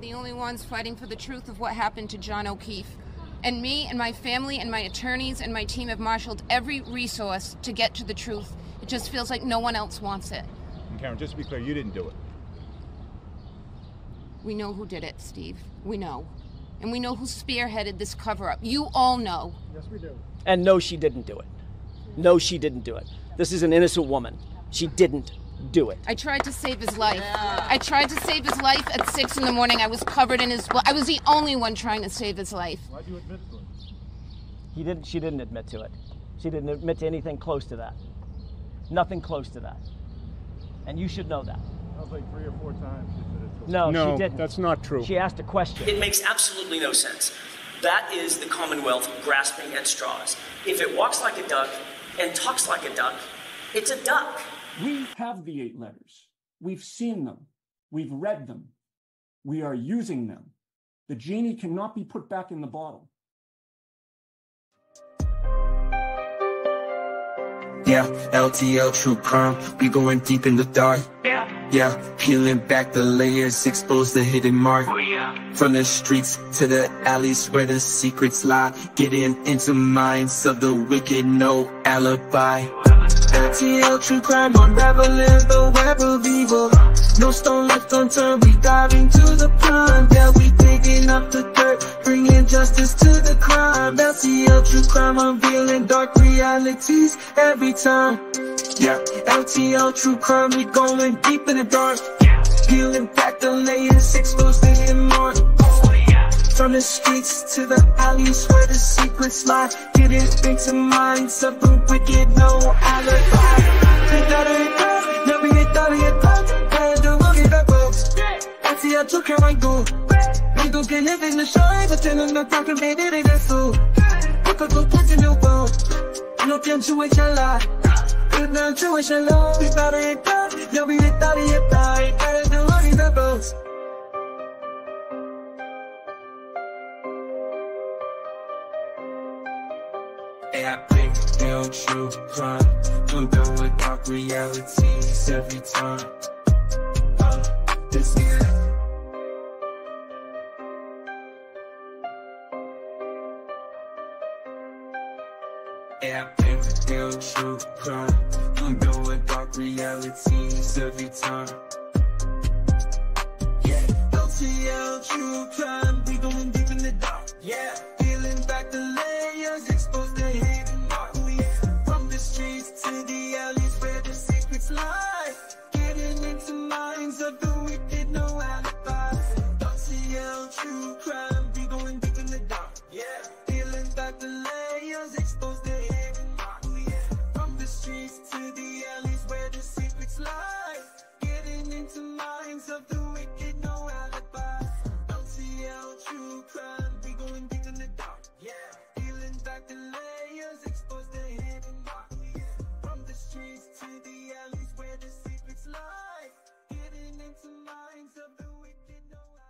the only ones fighting for the truth of what happened to John O'Keefe. And me and my family and my attorneys and my team have marshaled every resource to get to the truth. It just feels like no one else wants it. And Karen, just to be clear, you didn't do it. We know who did it, Steve. We know. And we know who spearheaded this cover-up. You all know. Yes, we do. And no, she didn't do it. No, she didn't do it. This is an innocent woman. She didn't do it. I tried to save his life. Yeah. I tried to save his life at 6 in the morning. I was covered in his blood. I was the only one trying to save his life. Why'd you admit to it? She didn't admit to it. She didn't admit to anything close to that. Nothing close to that. And you should know that. That was like 3 or 4 times she said it. No, she didn't. That's not true. She asked a question. It makes absolutely no sense. That is the Commonwealth grasping at straws. If it walks like a duck and talks like a duck, it's a duck. We have the 8 letters. We've seen them. We've read them. We are using them. The genie cannot be put back in the bottle. Yeah, LTL true crime. We going deep in the dark. Yeah, yeah, peeling back the layers, expose the hidden mark. Oh, yeah. From the streets to the alleys where the secrets lie, getting into minds of the wicked, no alibi. LTL true crime, unraveling the web of evil. No stone left unturned, we dive into the prime. Yeah, we digging up the dirt, bringing justice to the crime. LTL true crime, unveiling dark realities every time. Yeah, LTL true crime, we going deep in the dark. Yeah. Peeling back the layers, exposed and more. Oh, yeah. From the streets to the alleys where the secrets lie, getting into minds of the wicked, no alibi. I took her right go. We don't get live in the show, but then I'm not talking about it, that's so. I could go put in the world. I don't care to wish a lie. But now I'm to wish a lie. We thought it ain't done. No, we ain't thought it ain't done. I don't know what it is. Hey, I think they'll true crime. We'll go with dark realities every time. This is true crime, I'm going dark realities every time. Yeah, LTL true crime, we going deep in the dark. Yeah, peeling back the layers, exposed the hidden mark. Oh, yeah. From the streets to the alleys where the secrets lie, getting into minds of the wicked, no alibi. LTL true crime, we going deep in the dark. Yeah, peeling back the layers, exposed the hidden mark. To the alleys where the secrets lie, getting into minds of the wicked, no alibi. LTL true crime, we going deep in the dark. Yeah, peeling back the layers, expose the hidden mark. From the streets to the alleys where the secrets lie, getting into minds of the wicked, no alibi.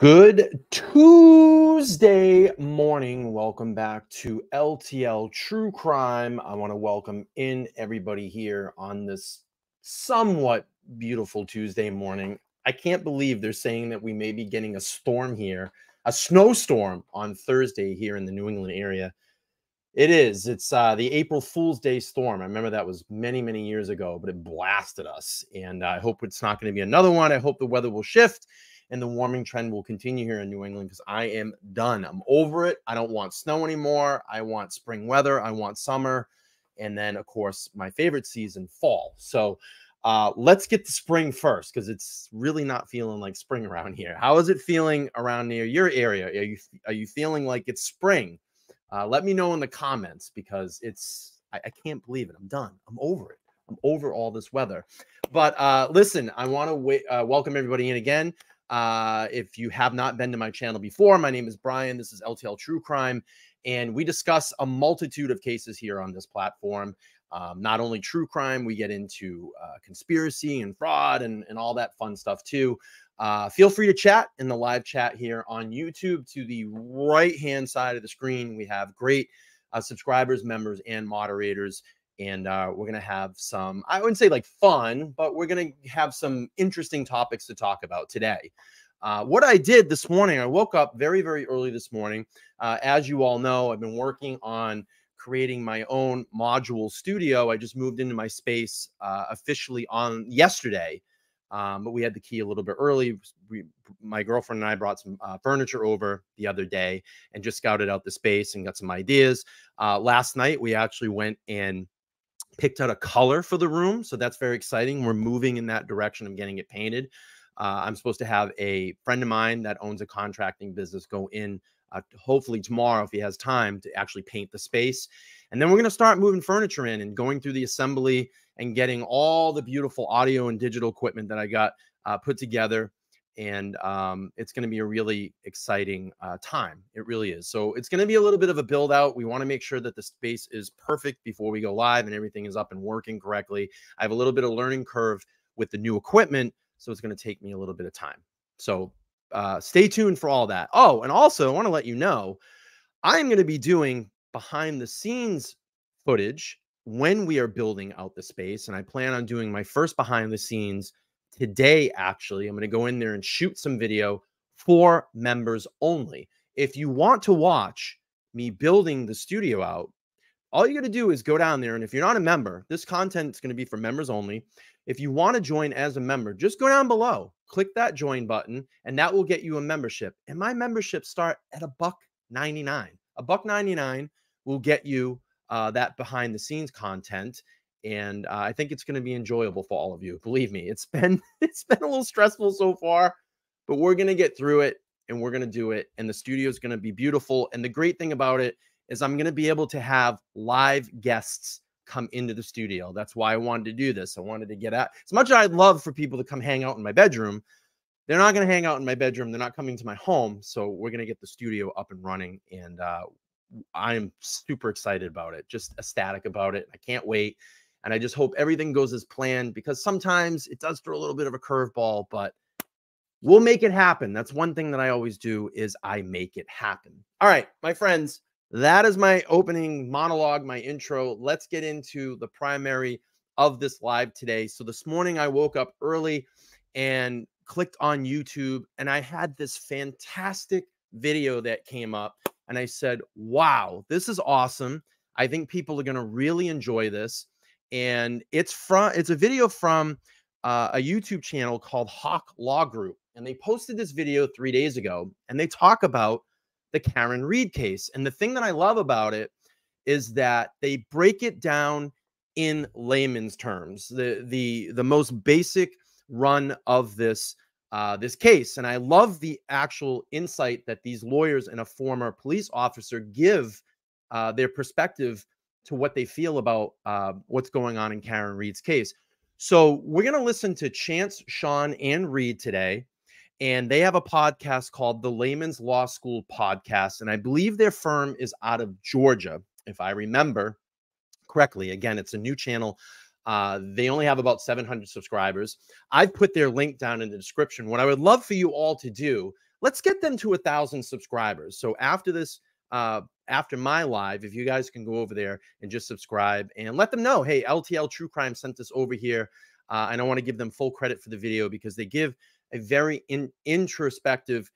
Good Tuesday morning. Welcome back to LTL True Crime. I want to welcome in everybody here on this somewhat beautiful Tuesday morning. I can't believe they're saying that we may be getting a storm here, a snowstorm on Thursday here in the New England area. It is. It's the April Fool's Day storm. I remember that was many, many years ago, but it blasted us. And I hope it's not going to be another one. I hope the weather will shift and the warming trend will continue here in New England, because I am done. I'm over it. I don't want snow anymore. I want spring weather. I want summer. And then, of course, my favorite season, fall. So let's get to spring first, because it's really not feeling like spring around here. How is it feeling around near your area? Are you feeling like it's spring? Let me know in the comments, because I can't believe it. I'm done. I'm over it. I'm over all this weather. But listen, I want to welcome everybody in again. If you have not been to my channel before, my name is Brian. This is LTL True Crime, and we discuss a multitude of cases here on this platform. Not only true crime, we get into conspiracy and fraud and all that fun stuff too. Feel free to chat in the live chat here on YouTube. To the right-hand side of the screen, we have great subscribers, members, and moderators. And we're going to have some, I wouldn't say like fun, but we're going to have some interesting topics to talk about today. What I did this morning, I woke up very, very early this morning. As you all know, I've been working on creating my own module studio. I just moved into my space officially on yesterday, but we had the key a little bit early. My girlfriend and I brought some furniture over the other day and just scouted out the space and got some ideas. Last night, we actually went and picked out a color for the room. So that's very exciting. We're moving in that direction of getting it painted. I'm supposed to have a friend of mine that owns a contracting business go in hopefully tomorrow if he has time to actually paint the space. And then we're going to start moving furniture in and going through the assembly and getting all the beautiful audio and digital equipment that I got put together. And it's going to be a really exciting time. It really is. So it's going to be a little bit of a build out. We want to make sure that the space is perfect before we go live and everything is up and working correctly. I have a little bit of learning curve with the new equipment. So it's going to take me a little bit of time. So stay tuned for all that. Oh, and also I want to let you know, I'm going to be doing behind the scenes footage when we are building out the space. And I plan on doing my first behind the scenes today. Actually, I'm going to go in there and shoot some video for members only. If you want to watch me building the studio out, all you got to do is go down there. And if you're not a member, this content is going to be for members only. If you want to join as a member, just go down below, click that join button, and that will get you a membership. And my memberships start at $1.99. $1.99 will get you that behind the scenes content. And I think it's going to be enjoyable for all of you. Believe me, it's been a little stressful so far, but we're going to get through it and we're going to do it. And the studio is going to be beautiful. And the great thing about it is I'm going to be able to have live guests come into the studio. That's why I wanted to do this. I wanted to get out. As much as I'd love for people to come hang out in my bedroom, they're not going to hang out in my bedroom. They're not coming to my home. So we're going to get the studio up and running. And I am super excited about it, just ecstatic about it. I can't wait. And I just hope everything goes as planned, because sometimes it does throw a little bit of a curveball, but we'll make it happen. That's one thing that I always do, is I make it happen. All right, my friends, that is my opening monologue, my intro. Let's get into the primary of this live today. So this morning I woke up early and clicked on YouTube, and I had this fantastic video that came up, and I said, wow, this is awesome. I think people are going to really enjoy this. And it's a video from a YouTube channel called Hawk Law Group. And they posted this video 3 days ago, and they talk about the Karen Read case. And the thing that I love about it is that they break it down in layman's terms, the most basic run of this case. And I love the actual insight that these lawyers and a former police officer give their perspective to what they feel about what's going on in Karen Read's case. So we're going to listen to Chance, Sean, and Reed today. And they have a podcast called the Layman's Law School Podcast. And I believe their firm is out of Georgia, if I remember correctly. Again, it's a new channel. They only have about 700 subscribers. I've put their link down in the description. What I would love for you all to do, let's get them to 1,000 subscribers. So after this, after my live, if you guys can go over there and just subscribe and let them know, hey, LTL True Crime sent this over here. And I want to give them full credit for the video, because they give a very introspective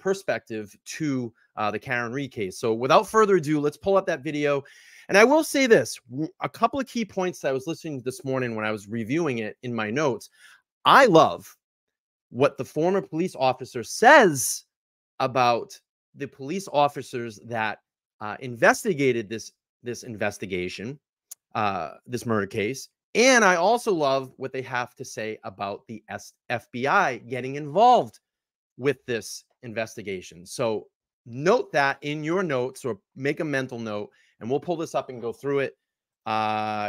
perspective to the Karen Read case. So without further ado, let's pull up that video. And I will say this, a couple of key points that I was listening to this morning when I was reviewing it in my notes. I love what the former police officer says about the police officers that investigated this investigation, this murder case. And I also love what they have to say about the FBI getting involved with this investigation. So note that in your notes, or make a mental note, and we'll pull this up and go through it.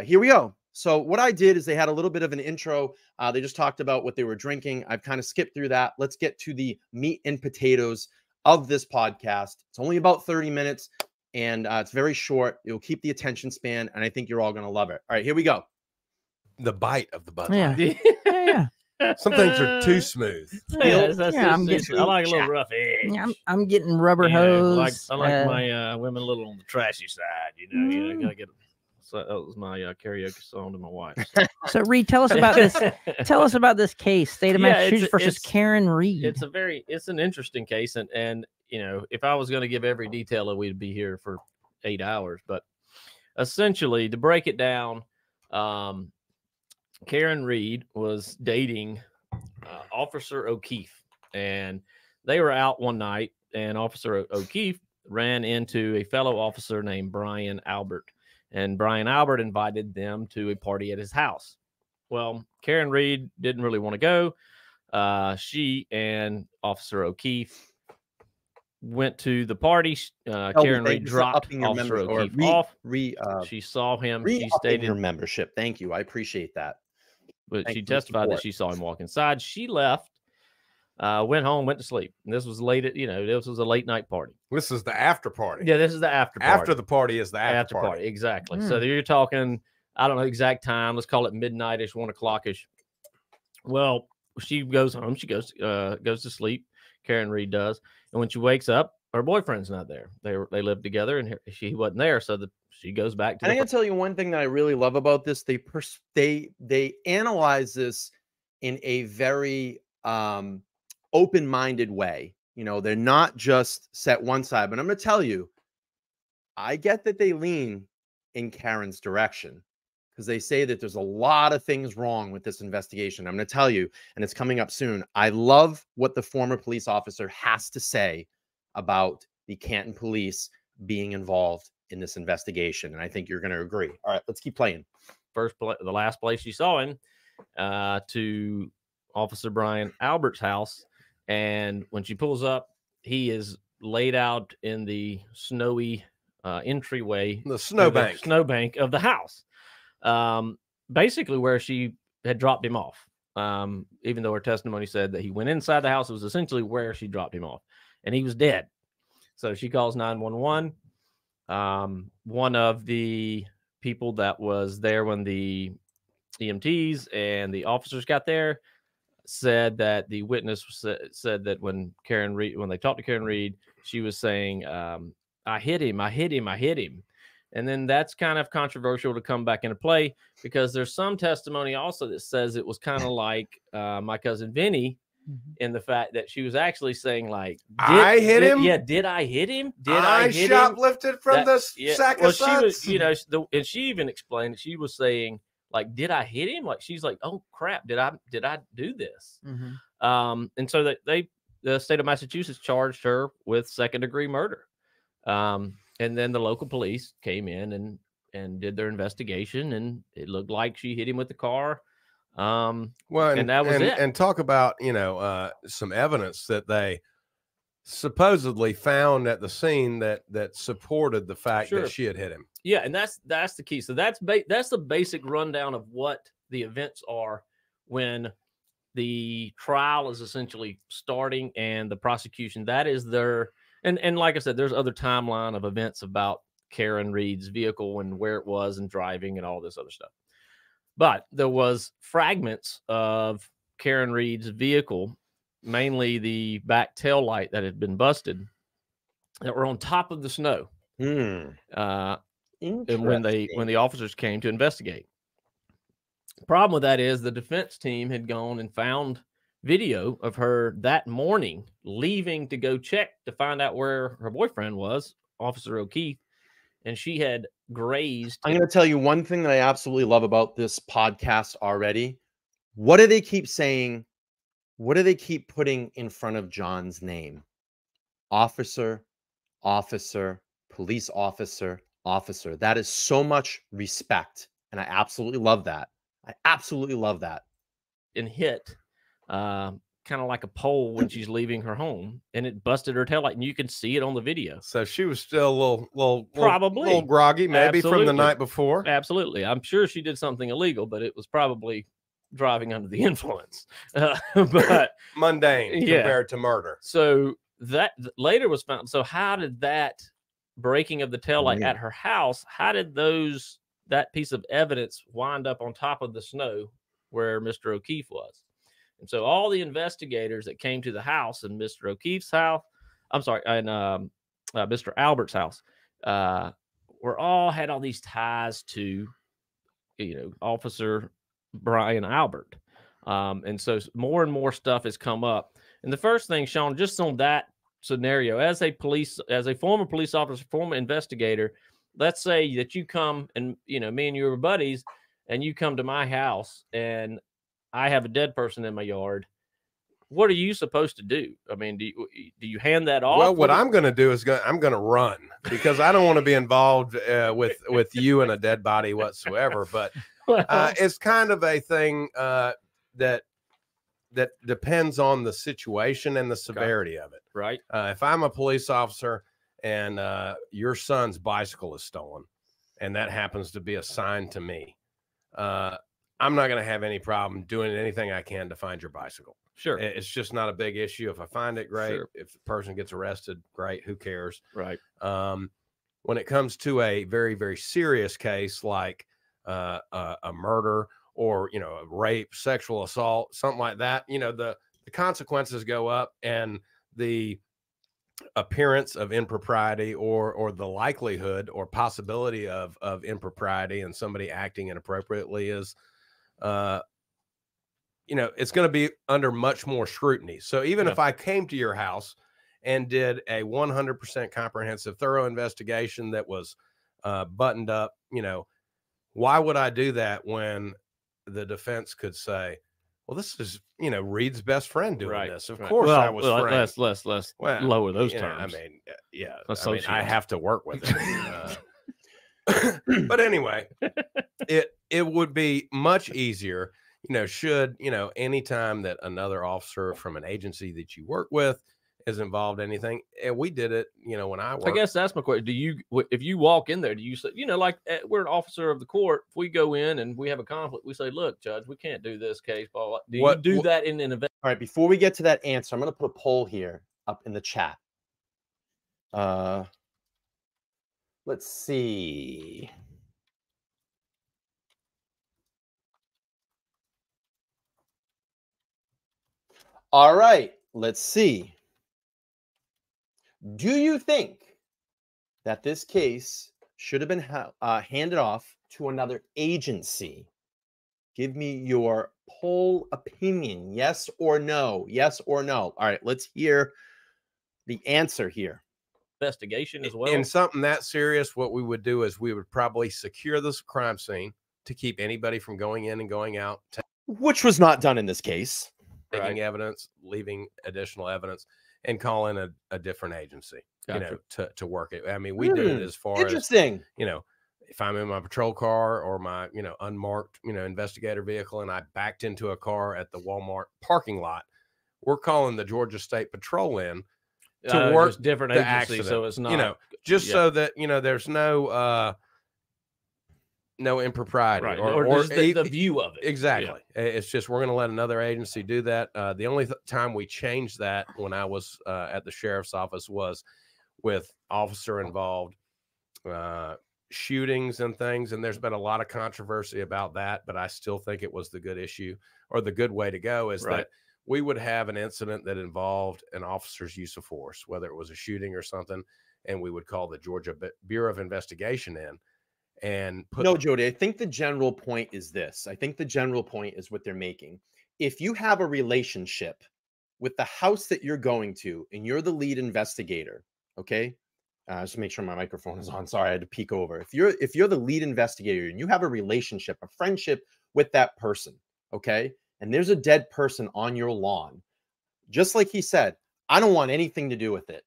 Here we go. So what I did is they had a little bit of an intro. They just talked about what they were drinking. I've kind of skipped through that. Let's get to the meat and potatoes of this podcast. It's only about 30 minutes, and it's very short. It'll keep the attention span, and I think you're all going to love it. All right, here we go. The bite of the button. Yeah. Yeah, yeah. Some things are too smooth. I like a little rough edge. Yeah, I'm getting rubber hose. I like my women a little on the trashy side. You know, you gotta get So that was my karaoke song to my wife. So, Reed, tell us about this. Tell us about this case, state of Massachusetts versus Karen Read. It's a very, it's an interesting case, and you know, if I was going to give every detail, we'd be here for 8 hours. But essentially, to break it down, Karen Read was dating Officer O'Keefe, and they were out one night, and Officer O'Keefe ran into a fellow officer named Brian Albert, and Brian Albert invited them to a party at his house. Well, Karen Read didn't really want to go. She and Officer O'Keefe went to the party. Karen Read dropped Officer O'Keefe off. She saw him. She stated her membership. Thank you. I appreciate that. But she testified that she saw him walk inside. She left, went home, went to sleep. And this was late. You know, this was a late night party. This is the after party. Yeah, this is the after party. After the party is the after party. Exactly. So you're talking, I don't know exact time. Let's call it midnight-ish, 1 o'clock-ish. Well, she goes home. She goes goes to sleep. Karen Read does. And when she wakes up, her boyfriend's not there. They lived together, and she wasn't there. So she goes back to. And I can tell you one thing that I really love about this: they analyze this in a very open-minded way. You know, they're not just set one side. But I'm going to tell you, I get that they lean in Karen's direction because they say that there's a lot of things wrong with this investigation. I'm going to tell you, and it's coming up soon. I love what the former police officer has to say about the Canton police being involved in this investigation. And I think you're going to agree. All right, let's keep playing. The last place you saw him, to Officer Brian Albert's house. And when she pulls up, he is laid out in the snowy entryway. The snowbank. The snowbank of the house. Basically where she had dropped him off. Even though her testimony said that he went inside the house, it was essentially where she dropped him off. And he was dead. So she calls 911. One of the people that was there when the EMTs and the officers got there said that the witness said that when Karen Read, when they talked to Karen Read, she was saying, I hit him, I hit him, I hit him. And then that's kind of controversial to come back into play because there's some testimony also that says it was kind of like My Cousin Vinny, in the fact that she was actually saying, like, I hit him. Yeah, did I hit him? Did I hit him? I shoplifted from the sack of suds. She was, you know, and she even explained that she was saying, like, did I hit him? Like, she's like, oh crap, did I do this? Mm-hmm. And so the state of Massachusetts charged her with second-degree murder. And then the local police came in and did their investigation, and it looked like she hit him with the car. Well, and that was it. And talk about, you know, some evidence that they supposedly found at the scene that supported the fact that she had hit him. Yeah, and that's the key. So that's the basic rundown of what the events are when the trial is essentially starting and the prosecution. That is their and like I said, there's other timeline of events about Karen Read's vehicle and where it was and driving and all this other stuff. But there was fragments of Karen Read's vehicle, mainly the back tail light that had been busted, that were on top of the snow. Mm. And when the officers came to investigate, the problem with that is the defense team had gone and found video of her that morning leaving to go check to find out where her boyfriend was, Officer O'Keefe, and she had grazed. I'm going to tell you one thing that I absolutely love about this podcast already. What do they keep saying? What do they keep putting in front of John's name? Officer, officer, police officer, officer. That is so much respect. And I absolutely love that. I absolutely love that. And hit kind of like a pole when she's leaving her home, and it busted her taillight, and you can see it on the video. So she was still a little groggy, maybe from the night before. Absolutely. I'm sure she did something illegal, but it was probably driving under the influence. But mundane compared to murder. So that later was found. So how did that breaking of the taillight at her house, how did that piece of evidence wind up on top of the snow where Mr. O'Keefe was? And so all the investigators that came to the house and Mr. O'Keefe's house, I'm sorry, and Mr. Albert's house, were all had all these ties to, you know, Officer Brian Albert. And so more and more stuff has come up. And the first thing, Sean, just on that scenario, as a former police officer, former investigator, let's say that you come and, you know, me and you were buddies, and you come to my house and I have a dead person in my yard. What are you supposed to do? I mean, do you hand that off? Well, what I'm going to do is I'm going to run, because I don't want to be involved with you and a dead body whatsoever. But it's kind of a thing that depends on the situation and the severity of it. Right. If I'm a police officer and your son's bicycle is stolen, and that happens to be assigned to me, I'm not going to have any problem doing anything I can to find your bicycle. Sure. It's just not a big issue. If I find it, great. Sure. If the person gets arrested, great. Who cares? Right. When it comes to a very, very serious case like a murder or, you know, a rape, sexual assault, something like that, you know, the consequences go up, and the appearance of impropriety or the likelihood or possibility of impropriety and somebody acting inappropriately is, you know, it's going to be under much more scrutiny. So even if I came to your house and did a 100% comprehensive, thorough investigation that was buttoned up, you know, why would I do that when the defense could say, well, this is, you know, Reed's best friend doing this. Of course I was framed. Let's lower those terms. I mean, yeah, I mean, I have to work with it. But anyway, it would be much easier, you know, should, you know, anytime that another officer from an agency that you work with is involved in anything, and we did it, you know, when I worked. I guess that's my question. Do you, if you walk in there, do you say, you know, like we're an officer of the court, if we go in and we have a conflict, we say, look, Judge, we can't do this case, blah, blah. Do you do that in an event? All right, before we get to that answer, I'm going to put a poll here up in the chat. Let's see. All right, let's see. Do you think that this case should have been handed off to another agency? Give me your poll opinion, yes or no, yes or no. All right, let's hear the answer here. Investigation as well. In something that serious, what we would do is we would probably secure this crime scene to keep anybody from going in and going out. Which was not done in this case. Taking evidence, leaving additional evidence, and call in a different agency, you know, to work it. I mean, we do it as far as, you know, if I'm in my patrol car or my, you know, unmarked, you know, investigator vehicle, and I backed into a car at the Walmart parking lot, we're calling the Georgia State Patrol in to work different agencies. So it's not, you know, just so that, you know, there's no, no impropriety or just the view of it. Exactly. Yeah. It's just, we're going to let another agency do that. The only time we changed that when I was at the sheriff's office was with officer involved shootings and things. And there's been a lot of controversy about that, but I still think it was the good issue, or the good way to go, is that we would have an incident that involved an officer's use of force, whether it was a shooting or something. And we would call the Georgia Bureau of Investigation in. And put Jody, I think the general point is this. I think the general point is what they're making. If you have a relationship with the house that you're going to, and you're the lead investigator, okay, just make sure my microphone is on. Sorry, I had to peek over. If you're the lead investigator and you have a relationship, a friendship with that person, okay, and there's a dead person on your lawn, just like he said, I don't want anything to do with it.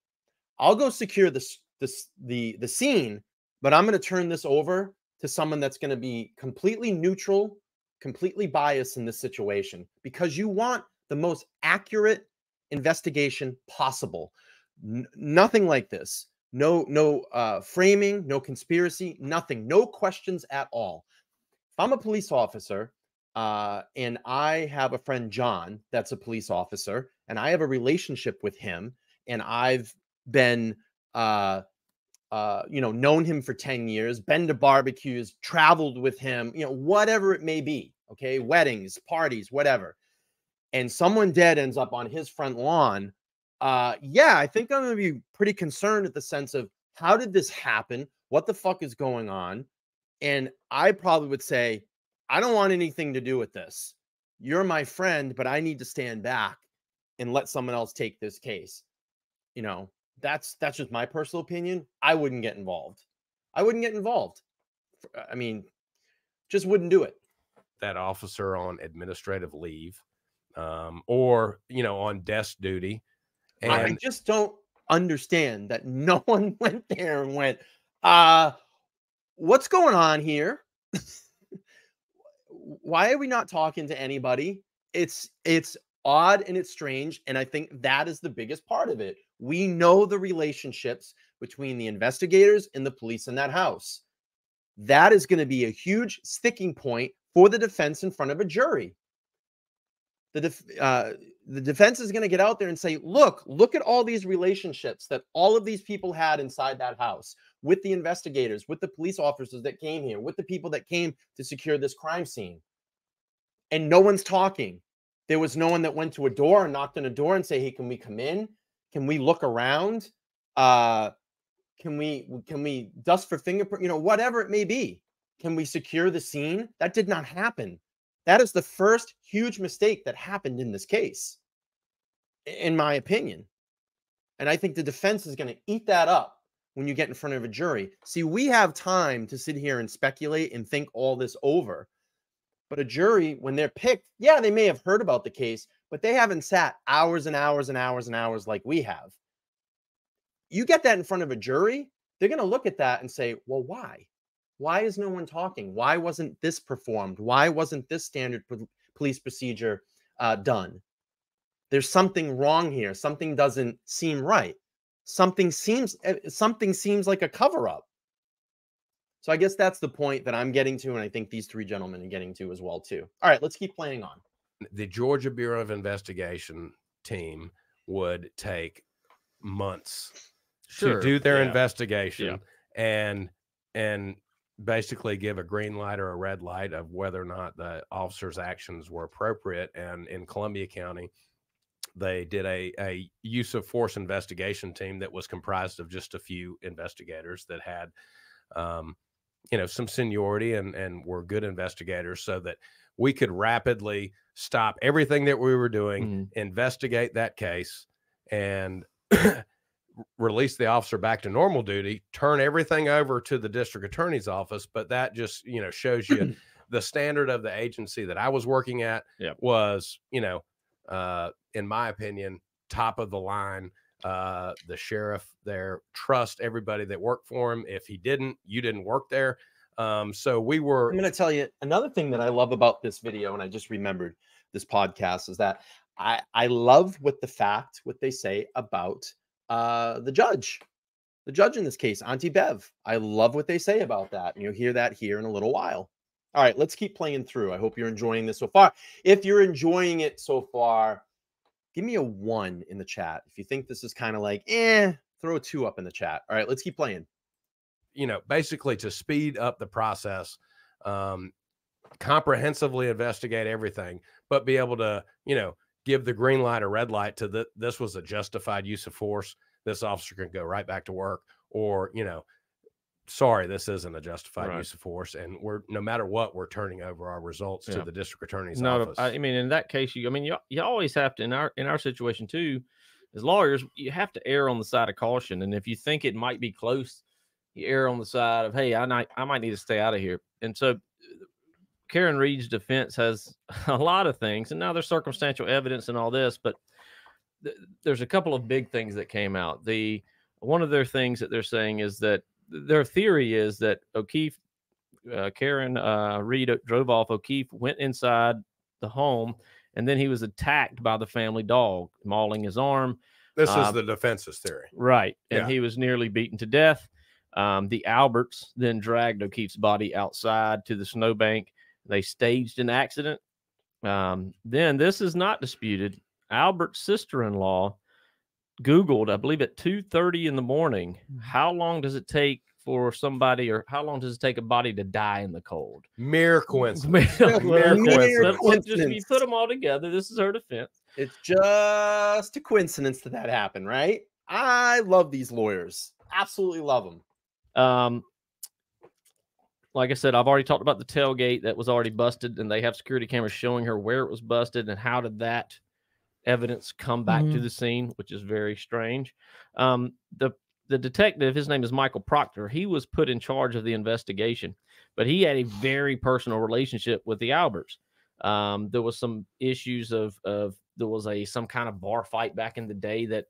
I'll go secure the scene. But I'm going to turn this over to someone that's going to be completely neutral, completely biased in this situation, because you want the most accurate investigation possible. Nothing like this. No framing, no conspiracy, nothing. No questions at all. If I'm a police officer and I have a friend, John, that's a police officer, and I have a relationship with him, and I've been... you know, known him for 10 years, been to barbecues, traveled with him, you know, whatever it may be. Okay. Weddings, parties, whatever. And someone dead ends up on his front lawn. Yeah, I think I'm going to be pretty concerned at the sense of, how did this happen? what the fuck is going on? And I probably would say, I don't want anything to do with this. You're my friend, but I need to stand back and let someone else take this case. You know, that's just my personal opinion. I wouldn't get involved. I wouldn't get involved. I mean, just wouldn't do it. That officer on administrative leave, or, you know, on desk duty. And I just don't understand that no one went there and went, what's going on here? Why are we not talking to anybody? It's odd and it's strange. And I think that is the biggest part of it. We know the relationships between the investigators and the police in that house. That is going to be a huge sticking point for the defense in front of a jury. The defense is going to get out there and say, look at all these relationships that all of these people had inside that house with the investigators, with the police officers that came here, with the people that came to secure this crime scene. And no one's talking. There was no one that went to a door and knocked on a door and say, hey, can we come in? Can we look around? Can we dust for fingerprint? You know, whatever it may be. Can we secure the scene? That did not happen. That is the first huge mistake that happened in this case, in my opinion. And I think the defense is going to eat that up when you get in front of a jury. See, we have time to sit here and speculate and think all this over. But a jury, when they're picked, yeah, they may have heard about the case, but they haven't sat hours and hours and hours and hours like we have. You get that in front of a jury, they're going to look at that and say, well, why? Why is no one talking? Why wasn't this performed? Why wasn't this standard police procedure done? There's something wrong here. Something doesn't seem right. Something seems like a cover-up. So I guess that's the point that I'm getting to, and I think these three gentlemen are getting to as well, too. All right, let's keep playing on. The Georgia Bureau of Investigation team would take months to do their investigation and basically give a green light or a red light of whether or not the officer's actions were appropriate. And in Columbia County, they did a use of force investigation team that was comprised of just a few investigators that had, you know, some seniority and were good investigators, so that we could rapidly stop everything that we were doing, investigate that case, and release the officer back to normal duty, turn everything over to the district attorney's office. But that just, you know, shows you the standard of the agency that I was working at was, you know, in my opinion, top of the line. The sheriff there trust everybody that worked for him. If he didn't, you didn't work there. So we were, I'm going to tell you another thing that I love about this video. And I just remembered this podcast is that I love what they say about, the judge in this case, Auntie Bev. I love what they say about that. And you'll hear that here in a little while. All right, let's keep playing through. I hope you're enjoying this so far. If you're enjoying it so far, give me a 1 in the chat. If you think this is kind of like, throw a 2 up in the chat. All right, let's keep playing. You know, basically to speed up the process, comprehensively investigate everything, but be able to, you know, give the green light or red light to this was a justified use of force. This officer can go right back to work, or, you know, sorry, this isn't a justified use of force. And no matter what, we're turning over our results to the district attorney's office. I mean, in that case, you always have to, in our situation too, as lawyers, you have to err on the side of caution. And if you think it might be close, you err on the side of, hey, I might need to stay out of here. And so Karen Read's defense has a lot of things, and now there's circumstantial evidence and all this, but there's a couple of big things that came out. One of their things that they're saying is that their theory is that O'Keefe, Karen Read drove off. O'Keefe went inside the home, and then he was attacked by the family dog, mauling his arm. This is the defense's theory. Right, and he was nearly beaten to death. The Alberts then dragged O'Keefe's body outside to the snowbank. They staged an accident. Then this is not disputed. Albert's sister-in-law Googled, I believe at 2:30 in the morning, how long does it take for somebody, or how long does it take a body to die in the cold? Mere coincidence. Mere coincidence. Just, you put them all together. This is her defense. It's just a coincidence that that happened, right? I love these lawyers. Absolutely love them. Like I said, I've already talked about the tailgate that was already busted, and they have security cameras showing her where it was busted and how did that evidence come back to the scene, which is very strange. The detective, his name is Michael Proctor. He was put in charge of the investigation, but he had a very personal relationship with the Alberts. There was some issues of there was some kind of bar fight back in the day that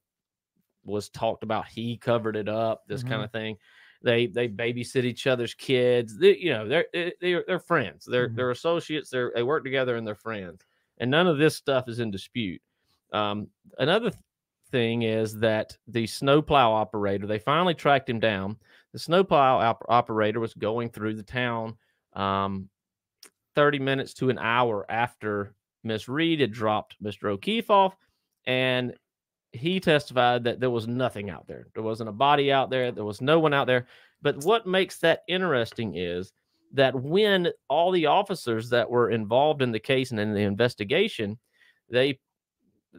was talked about. He covered it up, this kind of thing. They babysit each other's kids. They're friends. They're associates. They work together and they're friends. And none of this stuff is in dispute. Another thing is that the snowplow operator, they finally tracked him down. The snowplow operator was going through the town 30 minutes to an hour after Miss Reed had dropped Mr. O'Keefe off, and he testified that there was nothing out there. There wasn't a body out there. There was no one out there. But what makes that interesting is that when all the officers that were involved in the case and in the investigation, the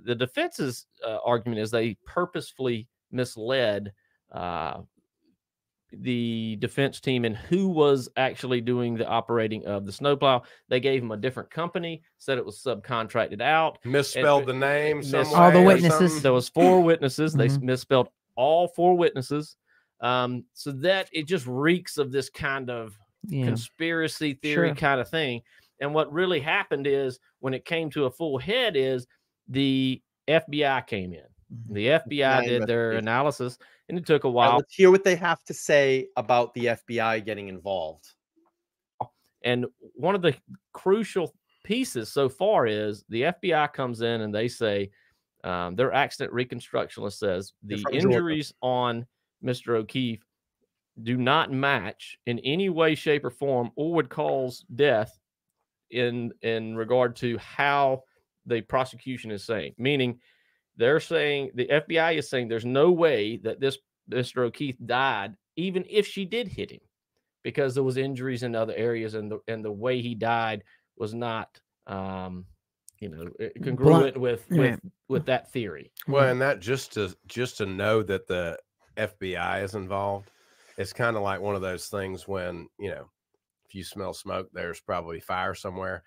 defense's argument is they purposefully misled the defense team and who was actually doing the operating of the snowplow. They gave him a different company, said it was subcontracted out, misspelled the name. All the witnesses. There was 4 witnesses. They misspelled all 4 witnesses. So that it just reeks of this kind of conspiracy theory kind of thing. And what really happened is when it came to a full head is the FBI came in. The FBI did their analysis, and it took a while. Now let's hear what they have to say about the FBI getting involved. And one of the crucial pieces so far is the FBI comes in and they say their accident reconstructionist says the injuries on Mr. O'Keefe do not match in any way, shape, or form, or would cause death in regard to how the prosecution is saying, meaning they're saying the FBI is saying there's no way that this Mr. O'Keefe died, even if she did hit him, because there was injuries in other areas, and the way he died was not, congruent with that theory. Well, and that just to know that the FBI is involved, it's kind of like one of those things when if you smell smoke, there's probably fire somewhere.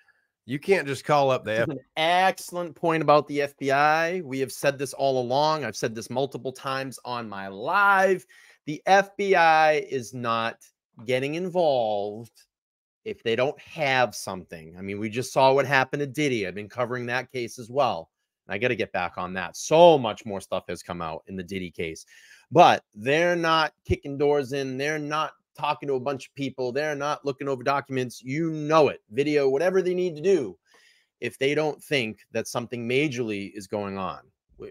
You can't just call up the FBI. An excellent point about the FBI. We have said this all along. I've said this multiple times on my live. The FBI is not getting involved if they don't have something. I mean, we just saw what happened to Diddy. I've been covering that case as well. I got to get back on that. So much more stuff has come out in the Diddy case. But they're not kicking doors in. They're not talking to a bunch of people. They're not looking over documents, video, whatever they need to do, if they don't think that something majorly is going on. All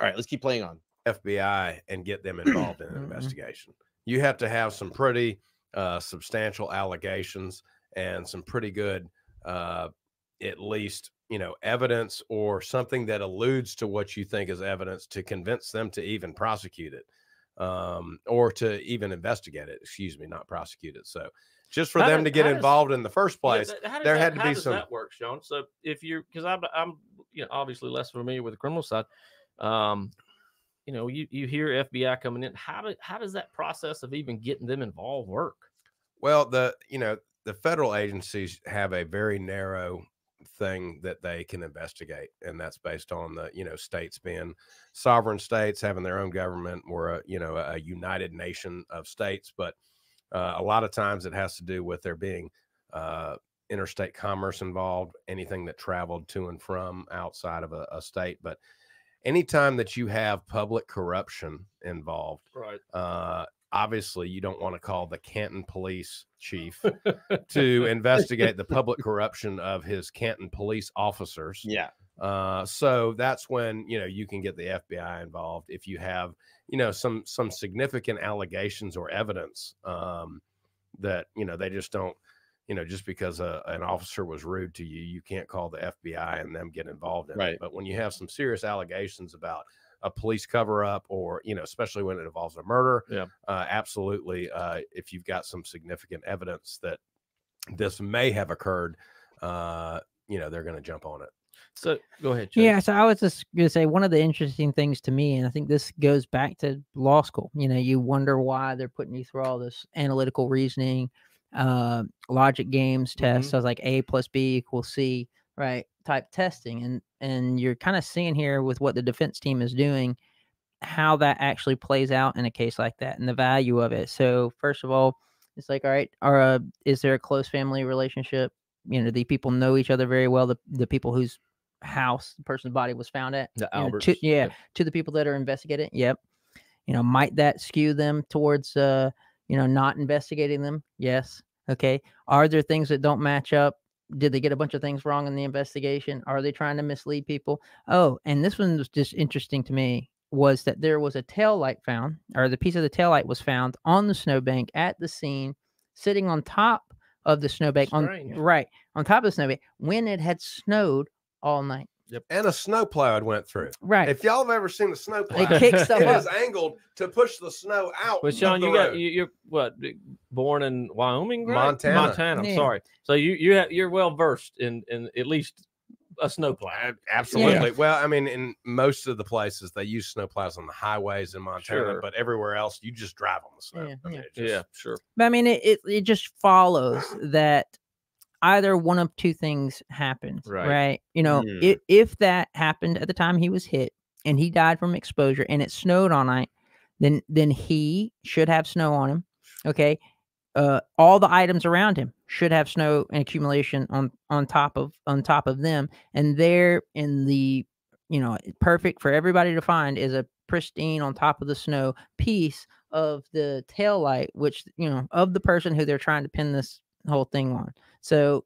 right, let's keep playing on. FBI and get them involved in an investigation. You have to have some pretty substantial allegations and some pretty good, at least, evidence or something that alludes to what you think is evidence to convince them to even prosecute it. Or to even investigate it, not prosecute it. So just for them to get involved in the first place, there had to be some. How does that work, Sean? So if you're, because I'm obviously less familiar with the criminal side, you hear FBI coming in. How does that process of even getting them involved work? Well, the federal agencies have a very narrow thing that they can investigate, and that's based on the states being sovereign states, having their own government. We're a united nation of states, but a lot of times it has to do with there being interstate commerce involved, anything that traveled to and from outside of a state. But anytime that you have public corruption involved, right, obviously you don't want to call the Canton police chief to investigate the public corruption of his Canton police officers. Yeah. So that's when, you can get the FBI involved if you have, some significant allegations or evidence that, they just don't, just because an officer was rude to you, you can't call the FBI and them get involved in it. But when you have some serious allegations about a police cover up, or especially when it involves a murder, absolutely. If you've got some significant evidence that this may have occurred, they're going to jump on it. So go ahead, Chuck. Yeah, so I was just going to say one of the interesting things to me, and I think this goes back to law school. You wonder why they're putting you through all this analytical reasoning, logic games tests. Mm-hmm. So I was like A+B=C, right? Type testing. And you're kind of seeing here with what the defense team is doing, how that actually plays out in a case like that and the value of it. So first of all, it's like, all right, is there a close family relationship? You know, the people know each other very well. The people whose house the person's body was found at, the Alberts, you know, to the people that are investigated. Yep. You know, might that skew them towards, you know, not investigating them? Yes. Okay. Are there things that don't match up? Did they get a bunch of things wrong in the investigation? Are they trying to mislead people? Oh, and this one was just interesting to me, was that there was a taillight found, or the piece of the taillight was found on the snowbank at the scene, sitting on top of the snowbank, on top of the snowbank, when it had snowed all night. Yep. And a snowplow had went through. Right. If y'all have ever seen the snowplow, it kicks stuff up. It is angled to push the snow out. But Sean, you're what, born in Wyoming, right? Montana. Yeah. I'm sorry. So you're well versed in at least a snowplow. Absolutely. Yeah. Well, I mean, in most of the places they use snowplows on the highways in Montana, sure, but everywhere else you just drive on the snow. Yeah, I mean, sure. But I mean, it just follows that either one of two things happens, right? You know, if that happened at the time he was hit and he died from exposure and it snowed all night, then he should have snow on him. Okay. All the items around him should have snow and accumulation on top of them. And there in the, you know, perfect for everybody to find is a pristine on top of the snow piece of the taillight, which, you know, of the person who they're trying to pin this whole thing on. So,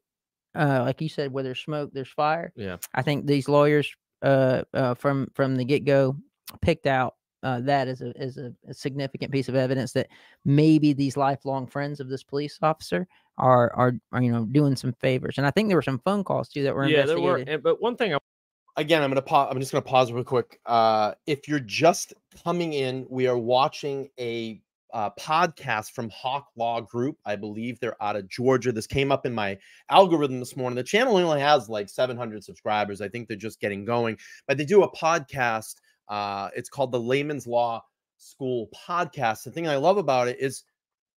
like you said, where there's smoke, there's fire. Yeah, I think these lawyers, from the get-go, picked out that as a significant piece of evidence that maybe these lifelong friends of this police officer are you know, doing some favors. And I think there were some phone calls too that were investigated. There were. But one thing, I'm just gonna pause real quick. If you're just coming in, we are watching a podcast from Hawk Law Group. I believe they're out of Georgia. This came up in my algorithm this morning. The channel only has like 700 subscribers. I think they're just getting going, but they do a podcast. It's called the Layman's Law School podcast. The thing I love about it is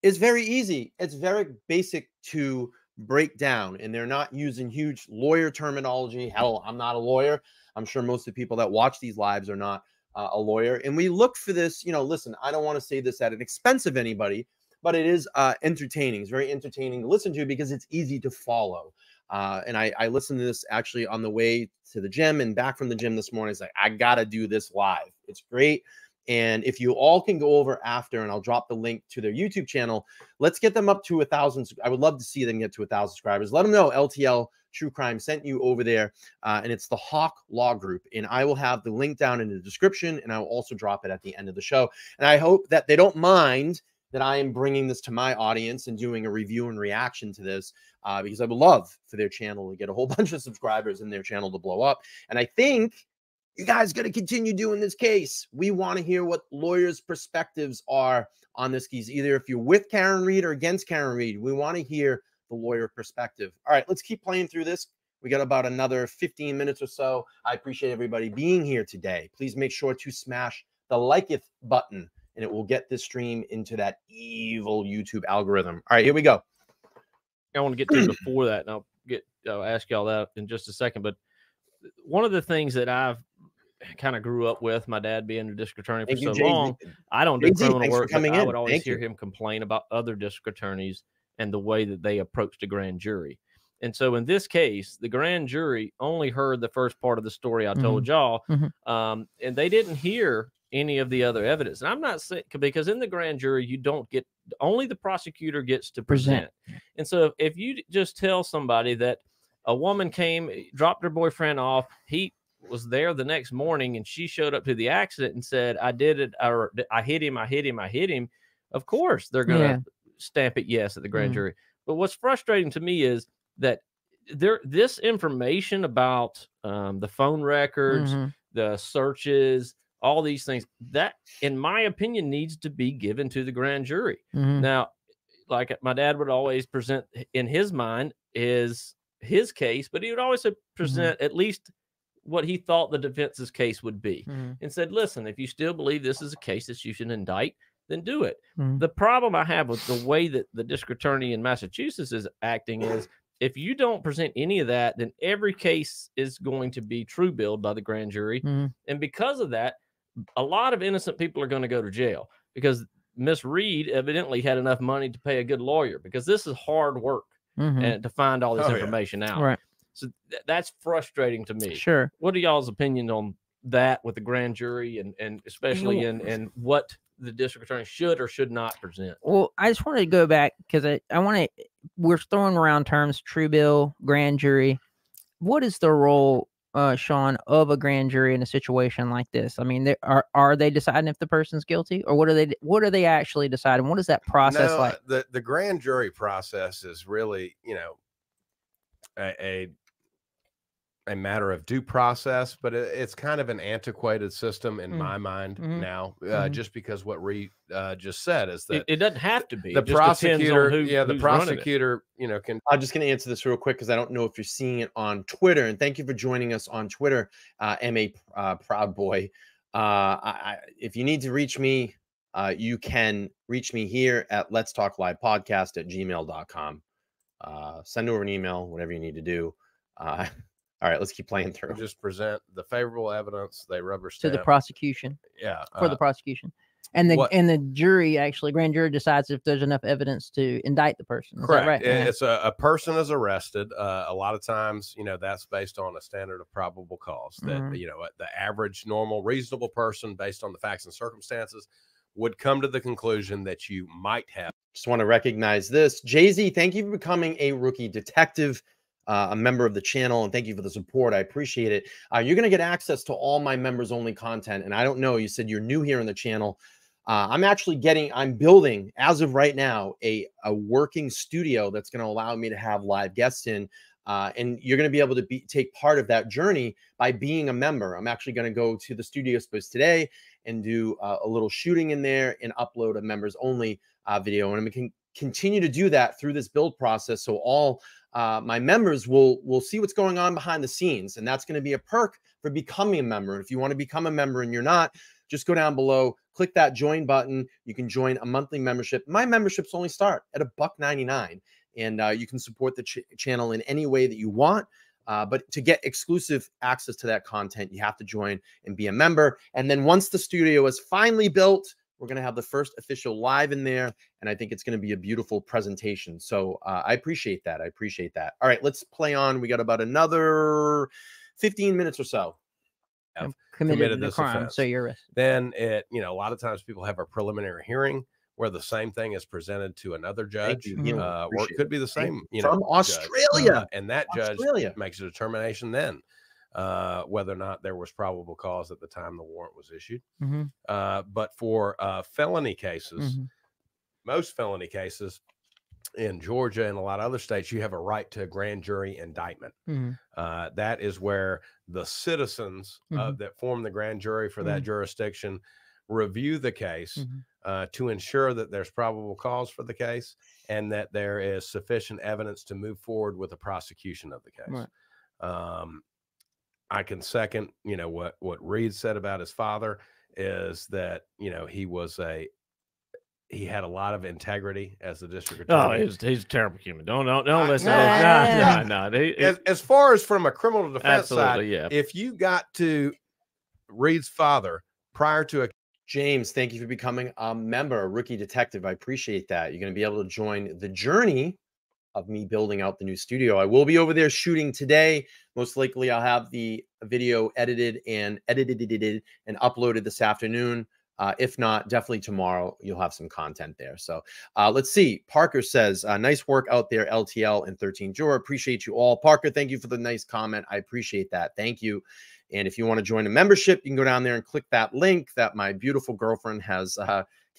it's very easy. It's very basic to break down, and they're not using huge lawyer terminology. Hell, I'm not a lawyer. I'm sure most of the people that watch these lives are not a lawyer, and we look for this, you know, listen, I don't want to say this at an expense of anybody, but it is entertaining. It's very entertaining to listen to because it's easy to follow. And I listened to this actually on the way to the gym and back from the gym this morning. It's like, I got to do this live. It's great. And if you all can go over after, and I'll drop the link to their YouTube channel, let's get them up to 1,000. I would love to see them get to 1,000 subscribers. Let them know LTL True Crime sent you over there. And it's the Hawk Law Group. And I will have the link down in the description, and I will also drop it at the end of the show. And I hope that they don't mind that I am bringing this to my audience and doing a review and reaction to this, because I would love for their channel to get a whole bunch of subscribers and their channel to blow up. And I think you guys got to continue doing this case. We want to hear what lawyers' perspectives are on this case. Either if you're with Karen Read or against Karen Read, we want to hear the lawyer perspective. All right, let's keep playing through this. We got about another 15 minutes or so. I appreciate everybody being here today. Please make sure to smash the liketh button, and it will get this stream into that evil YouTube algorithm. All right, here we go. I want to get to before that, and I'll ask y'all that in just a second. But one of the things that I've kind of grew up with, my dad being a district attorney for so long, I don't do criminal work, but I would always hear him complain about other district attorneys and the way that they approached the grand jury. And so in this case, the grand jury only heard the first part of the story I told y'all, and they didn't hear any of the other evidence. And I'm not saying, because in the grand jury, you don't get, only the prosecutor gets to present. And so if you just tell somebody that a woman came, dropped her boyfriend off, he was there the next morning, and she showed up to the accident and said, I did it, or I hit him, I hit him, I hit him, of course they're gonna stamp it yes at the grand jury. But what's frustrating to me is that this information about the phone records, the searches, all these things, that in my opinion needs to be given to the grand jury. Now, like my dad would always present in his mind is his case, but he would always present at least what he thought the defense's case would be, and said, listen, if you still believe this is a case that you should indict, then do it. Mm-hmm. The problem I have with the way that the district attorney in Massachusetts is acting is if you don't present any of that, then every case is going to be true billed by the grand jury. Mm-hmm. And because of that, a lot of innocent people are going to go to jail because Miss Reed evidently had enough money to pay a good lawyer, because this is hard work and to find all this information out. Right. So that's frustrating to me. Sure. What are y'all's opinions on that with the grand jury, and especially in what the district attorney should or should not present? Well, I just wanted to go back because I want to, we're throwing around terms, true bill, grand jury. What is the role, Sean, of a grand jury in a situation like this? I mean, are they deciding if the person's guilty, or what are they actually deciding? What is that process like? The grand jury process is really, you know, a matter of due process, but it's kind of an antiquated system in my mind now, just because what Reed just said is that it doesn't have to be. The prosecutor, the prosecutor, you know, can. I'm just going to answer this real quick because I don't know if you're seeing it on Twitter. And thank you for joining us on Twitter, MA Proud Boy. If you need to reach me, you can reach me here at Let's Talk Live Podcast at gmail.com. Send over an email, whatever you need to do. All right, let's keep playing through. Just present the favorable evidence. They rubber stamp to the prosecution. Yeah, for the prosecution, and the jury, actually grand jury, decides if there's enough evidence to indict the person. Is correct. Right? It's a person is arrested. A lot of times, you know, that's based on a standard of probable cause that you know, the average, normal, reasonable person, based on the facts and circumstances, would come to the conclusion that you might have. Just want to recognize this, Jay-Z. Thank you for becoming a rookie detective. A member of the channel, and thank you for the support. I appreciate it. You're going to get access to all my members only content. And I don't know, you said you're new here on the channel. I'm actually building as of right now, a working studio that's going to allow me to have live guests in. And you're going to be able to take part of that journey by being a member. I'm actually going to go to the studio space today and do a little shooting in there and upload a members only video. And we can continue to do that through this build process. So all my members will see what's going on behind the scenes, and that's going to be a perk for becoming a member. And if you want to become a member and you're not, just go down below, click that join button. You can join a monthly membership. My memberships only start at $1.99, and you can support the channel in any way that you want. But to get exclusive access to that content, you have to join and be a member. And then once the studio is finally built, we're going to have the first official live in there, and I think it's going to be a beautiful presentation. So I appreciate that. I appreciate that. All right, let's play on. We got about another 15 minutes or so. I've committed the crime, offense. So you're arrested. Then you know, a lot of times people have a preliminary hearing where the same thing is presented to another judge, or it could be the same. You know, from Australia, judge, and that judge makes a determination then. Whether or not there was probable cause at the time the warrant was issued. But for felony cases, most felony cases in Georgia and a lot of other states, you have a right to a grand jury indictment. That is where the citizens that form the grand jury for that jurisdiction review the case to ensure that there's probable cause for the case and that there is sufficient evidence to move forward with the prosecution of the case. Right. I can second, you know, what Reed said about his father is that, you know, he had a lot of integrity as the district attorney. Oh, he's a terrible human. Don't listen. No. As far as from a criminal defense side, if you got to Reed's father prior to a James, thank you for becoming a member, a rookie detective. I appreciate that. You're going to be able to join the journey of me building out the new studio. I will be over there shooting today. Most likely I'll have the video edited and uploaded this afternoon. If not, definitely tomorrow, you'll have some content there. So let's see. Parker says, nice work out there, LTL and 13 Juror. Appreciate you all. Parker, thank you for the nice comment. I appreciate that. Thank you. And if you want to join a membership, you can go down there and click that link that my beautiful girlfriend has,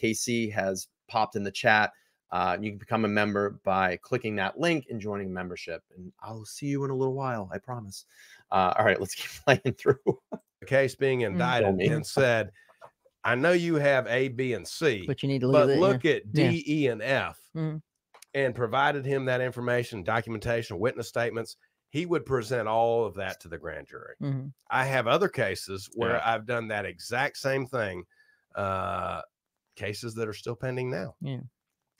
KC, has popped in the chat. You can become a member by clicking that link and joining membership. And I'll see you in a little while, I promise. All right, let's keep playing through. The case being indicted and said, I know you have A, B, and C, but you need to look at D, E, and F, and provided him that information, documentation, witness statements. He would present all of that to the grand jury. I have other cases where I've done that exact same thing cases that are still pending now. Yeah.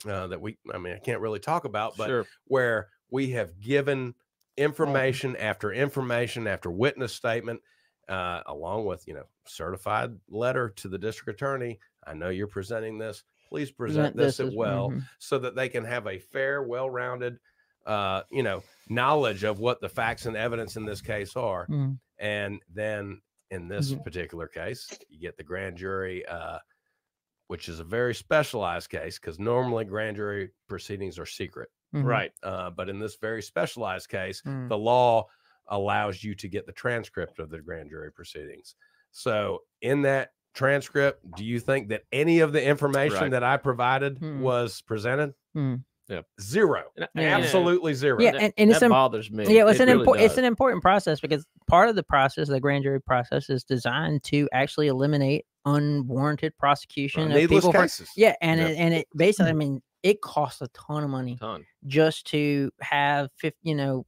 That we, I mean, I can't really talk about, but sure. Where we have given information after information after witness statement, along with, you know, certified letter to the district attorney. I know you're presenting this. Please present this as well, so that they can have a fair, well-rounded, you know, knowledge of what the facts and evidence in this case are. Mm. And then in this particular case, you get the grand jury, which is a very specialized case, because normally grand jury proceedings are secret. Right. But in this very specialized case, the law allows you to get the transcript of the grand jury proceedings. So in that transcript, do you think that any of the information that I provided was presented? Yep. Zero. Absolutely zero. Yeah, and that bothers me. Yeah, it's an important process, because part of the process, the grand jury process, is designed to actually eliminate unwarranted prosecution of people. Cases. Yeah, and it basically, I mean, it costs a ton of money just to have 50, you know,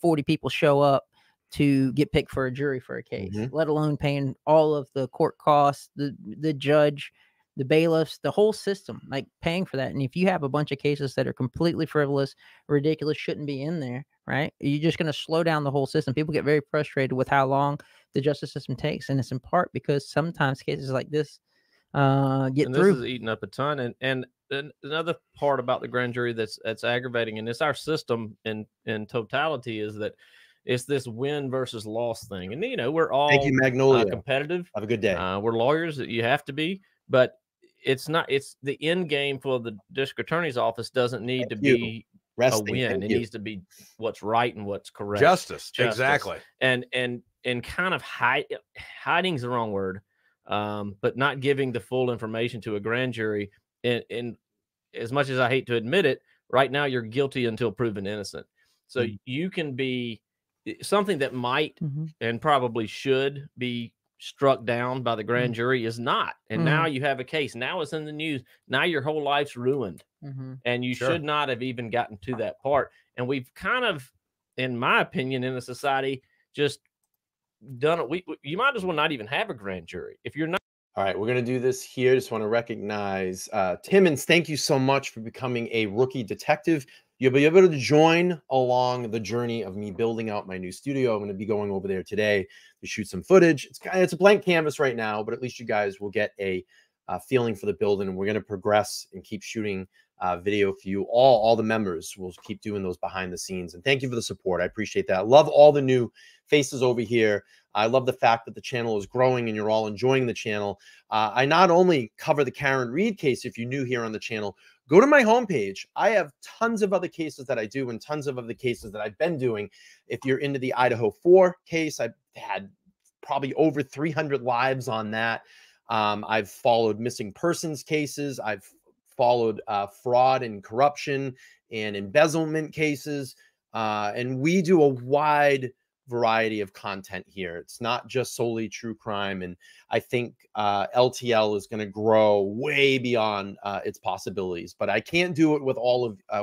40 people show up to get picked for a jury for a case, let alone paying all of the court costs, the judge, the bailiffs, the whole system, like paying for that. And if you have a bunch of cases that are completely frivolous, ridiculous, shouldn't be in there, right? You're just going to slow down the whole system. People get very frustrated with how long the justice system takes. And it's in part because sometimes cases like this get through. This is eating up a ton. And another part about the grand jury that's aggravating, and it's our system in totality, is that it's this win versus loss thing. And, you know, we're all competitive. Have a good day. We're lawyers. You have to be. But it's not, it's the end game for the district attorney's office doesn't need to be a win. It needs to be what's right and what's correct. Justice. Exactly. And kind of hiding's the wrong word, but not giving the full information to a grand jury. And as much as I hate to admit it, right now you're guilty until proven innocent. So you can be something that might and probably should be struck down by the grand jury is not. And now you have a case. Now it's in the news. Now your whole life's ruined. And you should not have even gotten to that part. And we've kind of, in my opinion, in a society, just done it. You might as well not even have a grand jury if you're not. All right, we're going to do this here. Just want to recognize Timmons. Thank you so much for becoming a rookie detective. You'll be able to join along the journey of me building out my new studio. I'm going to be going over there today to shoot some footage. It's a blank canvas right now, but at least you guys will get a feeling for the building. And we're going to progress and keep shooting video for you. All the members will keep doing those behind the scenes. And thank you for the support. I appreciate that. I love all the new faces over here. I love the fact that the channel is growing and you're all enjoying the channel. I not only cover the Karen Read case, if you're new here on the channel, go to my homepage. I have tons of other cases that I do and tons of other cases that I've been doing. If you're into the Idaho 4 case, I've had probably over 300 lives on that. I've followed missing persons cases. I've followed fraud and corruption and embezzlement cases. And we do a wide variety of content here. It's not just solely true crime. And I think LTL is going to grow way beyond its possibilities, but I can't do it with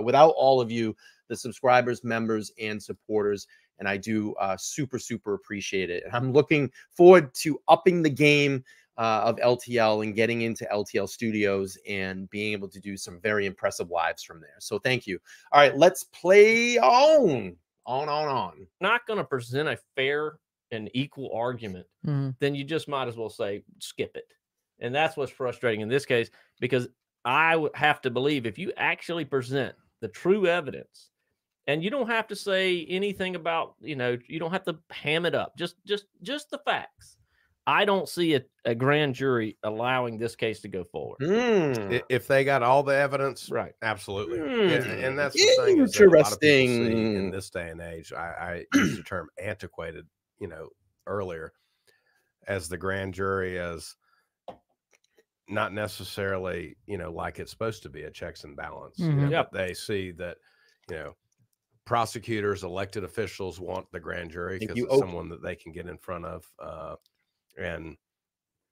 without all of you, the subscribers, members, and supporters. And I do super, super appreciate it. And I'm looking forward to upping the game of LTL and getting into LTL Studios and being able to do some very impressive lives from there. So thank you. All right, let's play on. Not going to present a fair and equal argument, then you just might as well say skip it. And that's what's frustrating in this case, because I would have to believe if you actually present the true evidence, and you don't have to say anything about, you know, you don't have to ham it up, just the facts. I don't see a grand jury allowing this case to go forward. If they got all the evidence, right? Absolutely. And that's the thing. Interesting. That a lot of people see in this day and age, I used the term antiquated, you know, earlier, as the grand jury is not necessarily, you know, like it's supposed to be, a checks and balance. You know, they see that, you know, prosecutors, elected officials want the grand jury because it's someone that they can get in front of. And,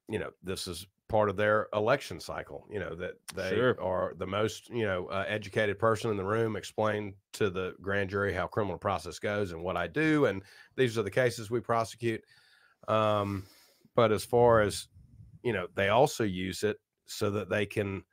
you know, this is part of their election cycle, you know, that they are the most, you know, educated person in the room, explain to the grand jury how criminal process goes and what I do. And these are the cases we prosecute. But as far as, you know, they also use it so that they can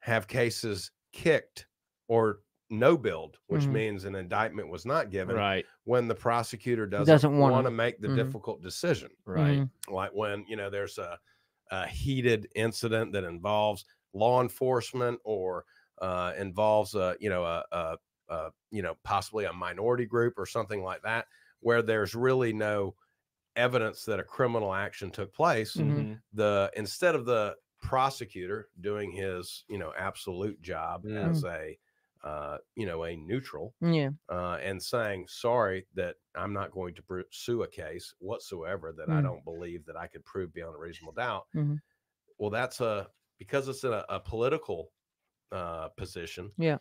have cases kicked or no build, which means an indictment was not given, right, when the prosecutor doesn't want to make the difficult decision, right? Like when, you know, there's a heated incident that involves law enforcement or involves possibly a minority group or something like that, where there's really no evidence that a criminal action took place. Instead of the prosecutor doing his, you know, absolute job as a a neutral, and saying, sorry, that I'm not going to pursue a case whatsoever that I don't believe that I could prove beyond a reasonable doubt. Well, that's because it's in a political position. Yeah,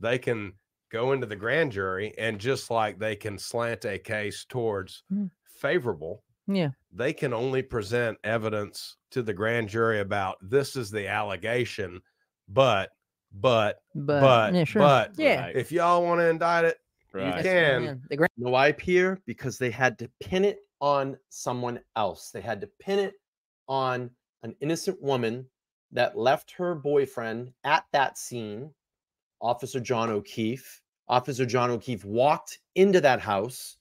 they can go into the grand jury and just like they can slant a case towards favorable. Yeah, they can only present evidence to the grand jury about this is the allegation, but right, if y'all want to indict it, right, you can. No IP here, because they had to pin it on someone else. They had to pin it on an innocent woman that left her boyfriend at that scene, Officer John O'Keefe. Officer John O'Keefe walked into that house,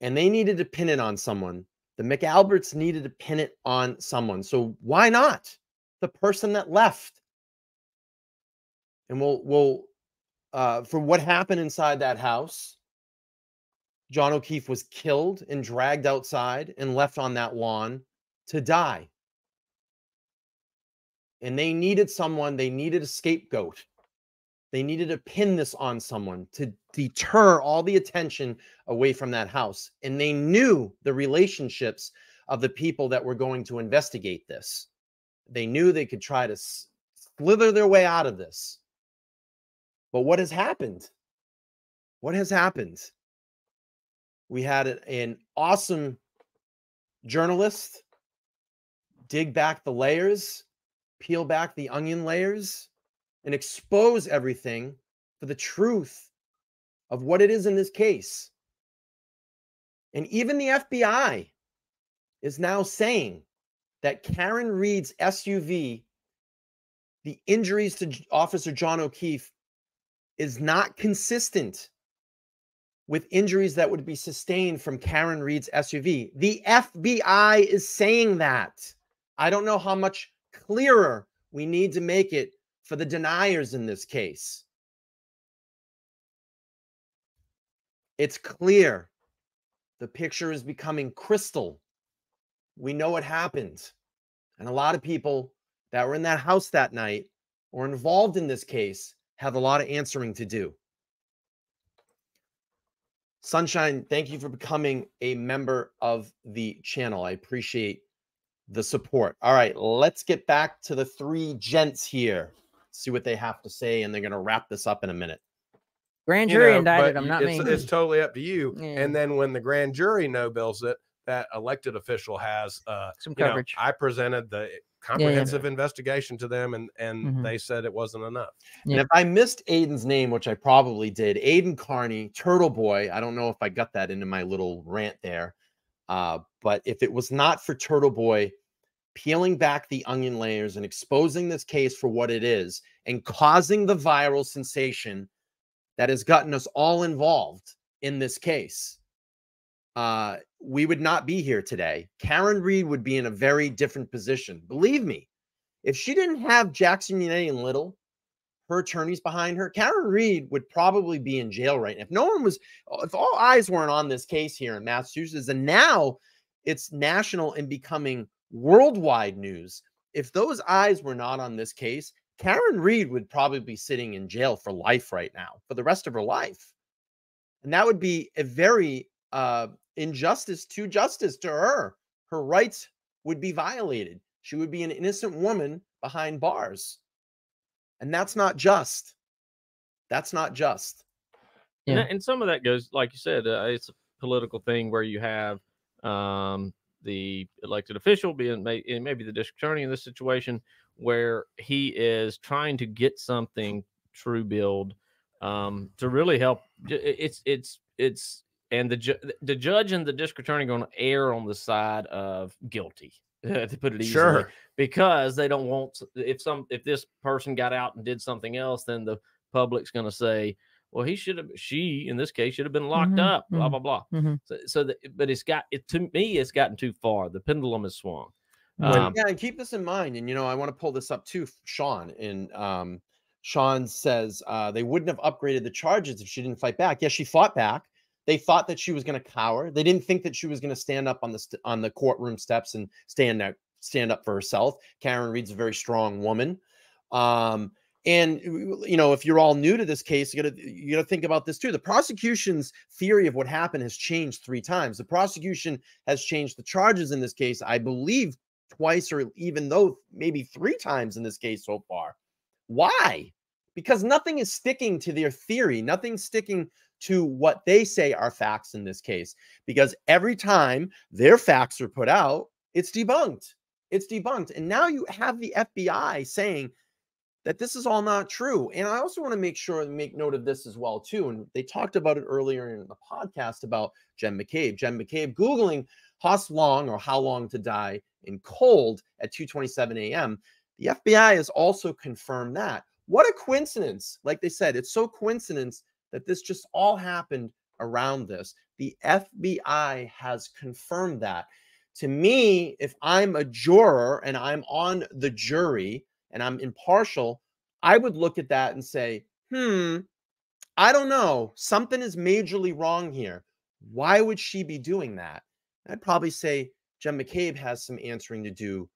and they needed to pin it on someone. The McAlberts needed to pin it on someone. So why not the person that left? And we'll for what happened inside that house, John O'Keefe was killed and dragged outside and left on that lawn to die. And they needed someone, they needed a scapegoat. They needed to pin this on someone to deter all the attention away from that house. And they knew the relationships of the people that were going to investigate this. They knew they could try to slither their way out of this. But what has happened? What has happened? We had an awesome journalist dig back the layers, peel back the onion layers, and expose everything for the truth of what it is in this case. And even the FBI is now saying that Karen Read's SUV, the injuries to Officer John O'Keefe, is not consistent with injuries that would be sustained from Karen Read's SUV. The FBI is saying that. I don't know how much clearer we need to make it for the deniers in this case. It's clear. The picture is becoming crystal. We know what happened. And a lot of people that were in that house that night or involved in this case have a lot of answering to do. Sunshine, thank you for becoming a member of the channel. I appreciate the support. All right, let's get back to the three gents here. See what they have to say, and they're going to wrap this up in a minute. Grand jury indicted him, not me. It's totally up to you. Yeah. And then when the grand jury no-bills it, that elected official has some coverage. I presented the comprehensive investigation to them, and they said it wasn't enough. Yeah. And if I missed Aiden's name, which I probably did, Aiden Carney, Turtle Boy, I don't know if I got that into my little rant there, but if it was not for Turtle Boy peeling back the onion layers and exposing this case for what it is and causing the viral sensation that has gotten us all involved in this case, we would not be here today. Karen Read would be in a very different position. Believe me, if she didn't have Jackson Carney and Little, her attorneys behind her, Karen Read would probably be in jail right now. If no one was, if all eyes weren't on this case here in Massachusetts, and now it's national and becoming worldwide news, if those eyes were not on this case, Karen Read would probably be sitting in jail for life right now, for the rest of her life. And that would be a very injustice to justice to her. Her rights would be violated. She would be an innocent woman behind bars. And that's not just. That's not just. Yeah. And some of that goes, like you said, it's a political thing where you have the elected official being maybe the district attorney in this situation, where he is trying to get something true build to really help. And the judge and the district attorney are going to err on the side of guilty. to put it easily. Sure. Because they don't want, if this person got out and did something else, then the public's going to say, well, he should have, she in this case should have been locked up, blah, blah, blah. But to me, it's gotten too far. The pendulum is swung. Yeah, and keep this in mind. And, you know, I want to pull this up too, Sean. And Sean says they wouldn't have upgraded the charges if she didn't fight back. Yes, she fought back. They thought that she was going to cower. They didn't think that she was going to stand up on the courtroom steps and stand up for herself. Karen Read's a very strong woman. And, you know, if you're all new to this case, you got to think about this too. The prosecution's theory of what happened has changed 3 times. The prosecution has changed the charges in this case, I believe, twice or even though maybe 3 times in this case so far. Why? Because nothing is sticking to their theory. Nothing's sticking to what they say are facts in this case, because every time their facts are put out, it's debunked. It's debunked. And now you have the FBI saying that this is all not true. And I also want to make sure and make note of this as well, too. And they talked about it earlier in the podcast about Jen McCabe. Jen McCabe Googling how long to die in cold at 2:27 a.m. The FBI has also confirmed that. What a coincidence. Like they said, it's so coincidence that this just all happened around this. The FBI has confirmed that. To me, if I'm a juror and I'm on the jury, and I'm impartial, I would look at that and say, I don't know. Something is majorly wrong here. Why would she be doing that? I'd probably say Jen McCabe has some answering to do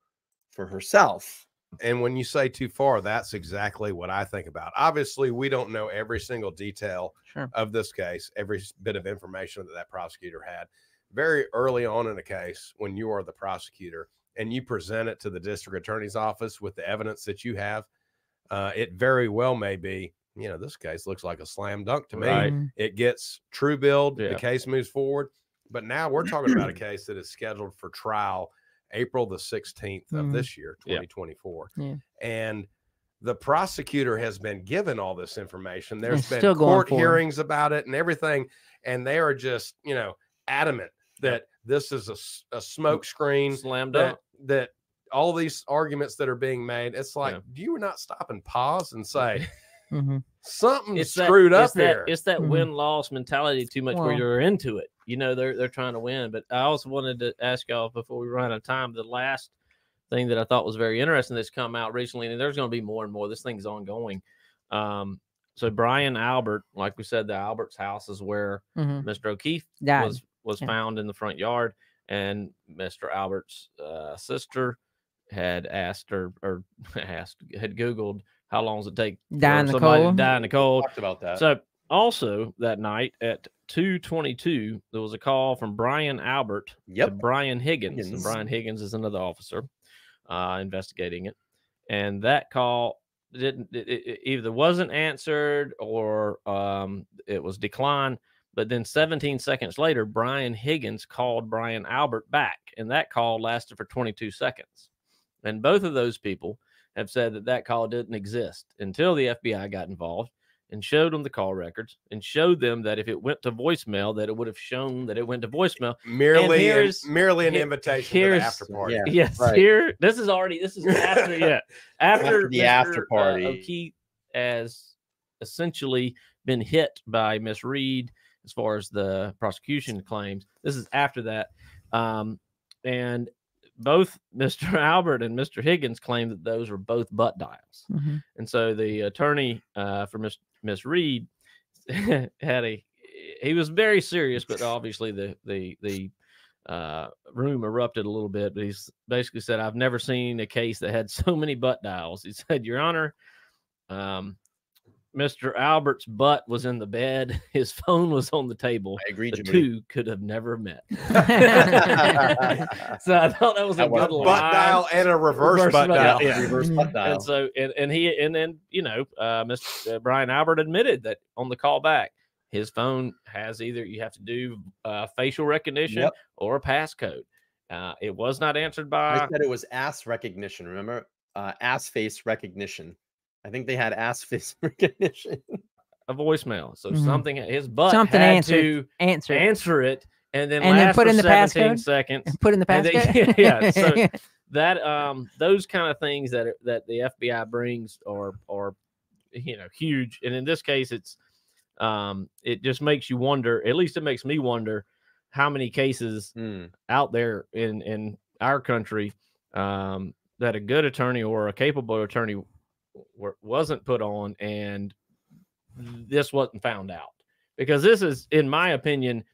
for herself. And when you say too far, that's exactly what I think about. Obviously, we don't know every single detail of this case, every bit of information that that prosecutor had. Very early on in a case, when you are the prosecutor, and you present it to the district attorney's office with the evidence that you have, it very well may be, you know, this case looks like a slam dunk to me. Right. It gets true billed, the case moves forward. But now we're talking about a case that is scheduled for trial April the 16th of this year, 2024. Yeah. And the prosecutor has been given all this information. There's been court hearings about it and everything. And they are just, you know, adamant that this is a smoke screen, slam dunk, that all these arguments that are being made, it's like, do you not stop and pause and say something screwed up here? It's that win-loss mentality too much, where you're into it. You know, they're trying to win. But I also wanted to ask y'all before we run out of time, the last thing that I thought was very interesting that's come out recently, and there's going to be more and more. This thing's ongoing. So Brian Albert, like we said, the Albert's house is where Mr. O'Keefe was found in the front yard, and Mr. Albert's sister had asked her, or had Googled, how long does it take for somebody to die in the cold? Talked about that. So also that night at 2:22, there was a call from Brian Albert to Brian Higgins. And Brian Higgins is another officer investigating it. And that call it either wasn't answered or it was declined. But then 17 seconds later, Brian Higgins called Brian Albert back, and that call lasted for 22 seconds. And both of those people have said that that call didn't exist until the FBI got involved and showed them the call records and showed them that if it went to voicemail, that it would have shown that it went to voicemail. Merely an invitation to the after party. Yeah, yes, right. This is already, this is after, after the Mr. after party. O'Keefe has essentially been hit by Ms. Reed, as far as the prosecution claims. This is after that. And both Mr. Albert and Mr. Higgins claimed that those were both butt dials. And so the attorney for Ms. Reed had he was very serious, but obviously the room erupted a little bit. But he basically said, I've never seen a case that had so many butt dials. He said, Your Honor, Mr. Albert's butt was in the bed. His phone was on the table. I agree, Jimmy. The two could have never met. So I thought that was a good line. Butt dial and a reverse butt dial. Yeah. Reverse butt dial. And so, and then, you know, Mr. Brian Albert admitted that on the call back, his phone has either you have to do facial recognition or a passcode. It was not answered by. I said it was ass recognition. Remember, ass face recognition. I think they had ass face recognition. A voicemail. So something had to answer it, and then put in the 17 seconds. Put in the passcode. Yeah. So that those kind of things that the FBI brings are huge. And in this case, it's it just makes you wonder. At least it makes me wonder how many cases out there in our country that a good attorney or a capable attorney wasn't put on, and this wasn't found out. Because this is, in my opinion,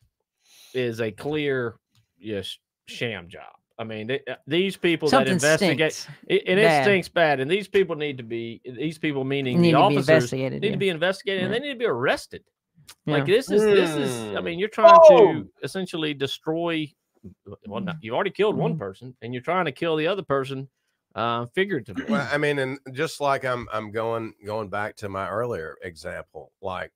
is a clear sham job. I mean, these people something that investigate, it stinks bad. And these people need to be, these people meaning the officers, need to be investigated, and they need to be arrested. Yeah. Like this is, I mean, you're trying to essentially destroy, well, you already killed one person, and you're trying to kill the other person figuratively. Well, I mean, and just like I'm going back to my earlier example, like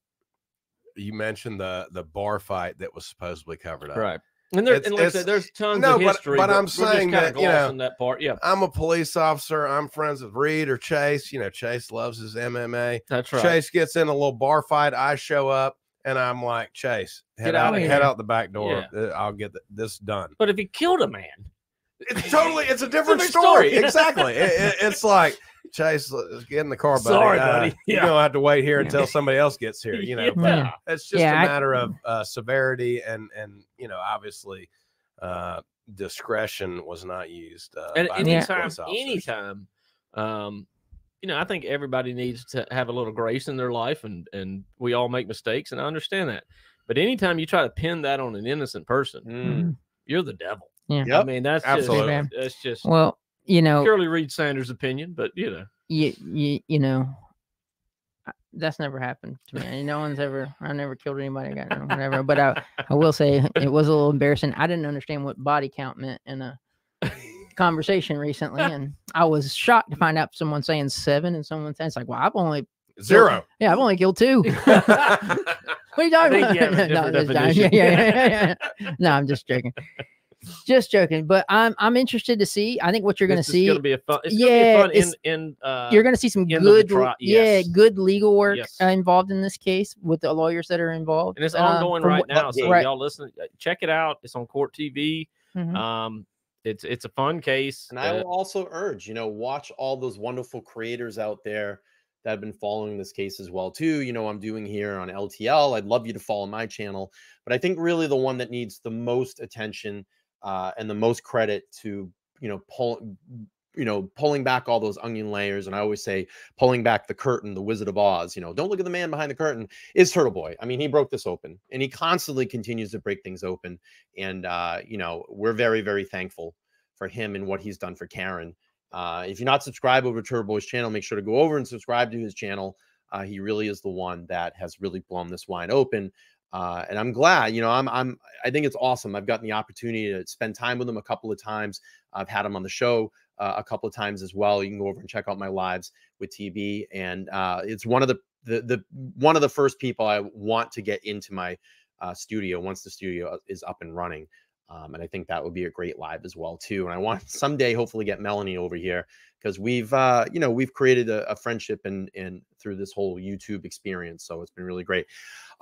you mentioned the bar fight that was supposedly covered up. Right. And, there's tons of history. But I'm saying that, that part. Yeah. I'm a police officer. I'm friends with Reed or Chase. You know, Chase loves his MMA. That's right. Chase gets in a little bar fight. I show up and I'm like, Chase, head out the back door. Yeah. I'll get this done. But if he killed a man, it's a different story. Exactly. It's like, Chase, get in the car, buddy. Sorry, buddy. Yeah. You're gonna have to wait here until somebody else gets here. You know, but it's just a matter of severity and obviously discretion was not used. And anytime, I think everybody needs to have a little grace in their life, and we all make mistakes, and I understand that. But anytime you try to pin that on an innocent person, you're the devil. Yeah, I mean that's absolutely. That's just well. You know, purely Reed Sanders' opinion, but that's never happened to me. No one's ever. I never killed anybody. Whatever. But I will say it was a little embarrassing. I didn't understand what body count meant in a conversation recently, and I was shocked to find out someone saying 7 and someone saying it's like, well, I've only zero. Yeah, I've only killed 2. What are you talking about? No, I'm just joking. Just joking, but I'm interested to see. I think what you're going to see. It's going to be a fun. It's going to be fun. You're going to see some good, good legal work involved in this case with the lawyers that are involved. And it's ongoing right now. So y'all listen, check it out. It's on Court TV. It's a fun case. And I will also urge, watch all those wonderful creators out there that have been following this case as well too. I'm doing here on LTL. I'd love you to follow my channel, but I think really the one that needs the most attention. And the most credit to, pulling back all those onion layers. And I always say pulling back the curtain, the Wizard of Oz, don't look at the man behind the curtain, is Turtle Boy. I mean, he broke this open and he constantly continues to break things open. And, we're very, very thankful for him and what he's done for Karen. If you're not subscribed over to Turtle Boy's channel, make sure to go over and subscribe to his channel. He really is the one that has really blown this wide open. And I'm glad, I think it's awesome. I've gotten the opportunity to spend time with him a couple of times. I've had him on the show a couple of times as well. You can go over and check out my lives with TB. And, it's one of the first people I want to get into my, studio once the studio is up and running. And I think that would be a great live as well too. And I want someday, hopefully get Melanie over here because we've, we've created a friendship and through this whole YouTube experience. So it's been really great.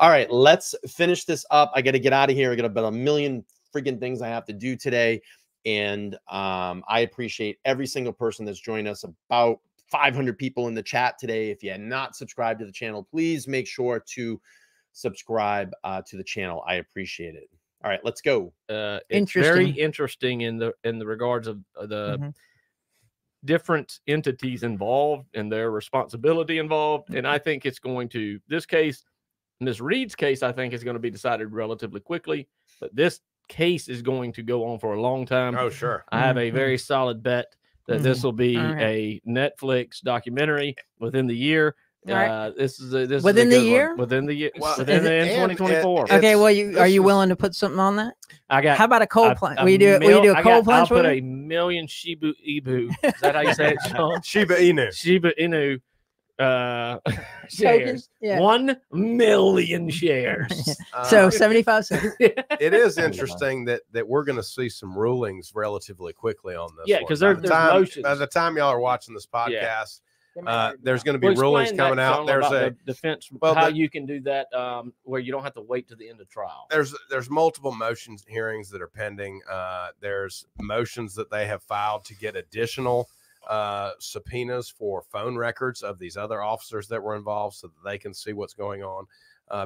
All right, let's finish this up. I got to get out of here. I got about a million freaking things I have to do today. And I appreciate every single person that's joined us, about 500 people in the chat today. If you have not subscribed to the channel, please make sure to subscribe to the channel. I appreciate it. All right, let's go. It's very interesting in the regards of the different entities involved and their responsibility involved. And I think it's going to, this case, Ms. Reed's case, I think is going to be decided relatively quickly. But this case is going to go on for a long time. Oh, sure. I have a very solid bet that this will be a Netflix documentary within the year. Within the year, in 2024. Okay, well, are you willing to put something on that? I got. How about a cold plunge? Will you do a cold plunge? I'll put a million Shiba Inu. Is that how you say it, Sean? Shiba Inu. Shiba Inu. Shares. Yeah. 1 million shares. So 75 cents. It is interesting that we're going to see some rulings relatively quickly on this. Yeah, because there's motions. By the time y'all are watching this podcast. There's going to be rulings coming out. There's a defense, how you can do that where you don't have to wait to the end of trial. There's multiple motions hearings that are pending. There's motions that they have filed to get additional subpoenas for phone records of these other officers that were involved so that they can see what's going on.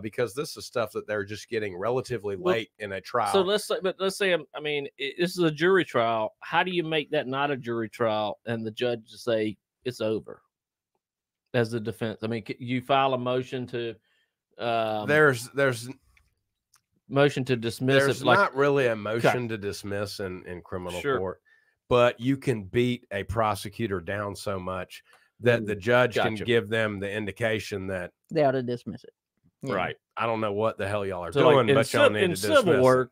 Because this is stuff that they're just getting relatively late in a trial. So let's say, I mean, this is a jury trial. How do you make that not a jury trial and the judge to say it's over as the defense? I mean, you file a motion to motion to dismiss. There's not really a motion to dismiss in criminal court, but you can beat a prosecutor down so much that the judge can give them the indication that they ought to dismiss it. Yeah. Right. I don't know what the hell y'all are doing, but y'all need to dismiss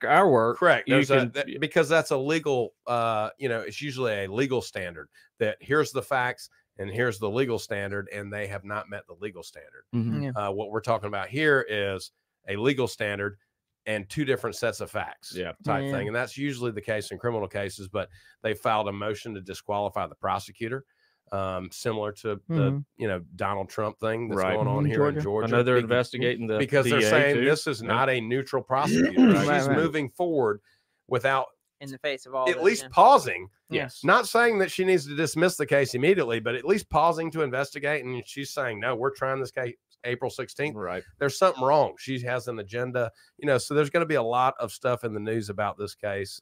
our work. Correct. Because that's a legal, it's usually a legal standard that here's the facts and here's the legal standard, and they have not met the legal standard. Mm-hmm. What we're talking about here is a legal standard and two different sets of facts type thing. And that's usually the case in criminal cases, but they filed a motion to disqualify the prosecutor. Similar to the Donald Trump thing that's going on here in Georgia. I know they're investigating the because DA they're saying too. This is not a neutral prosecutor. Right? She's moving forward without in the face of all at least pausing. Yes, not saying that she needs to dismiss the case immediately, but at least pausing to investigate. And she's saying, no, we're trying this case April 16th. Right, there's something wrong. She has an agenda, So there's going to be a lot of stuff in the news about this case.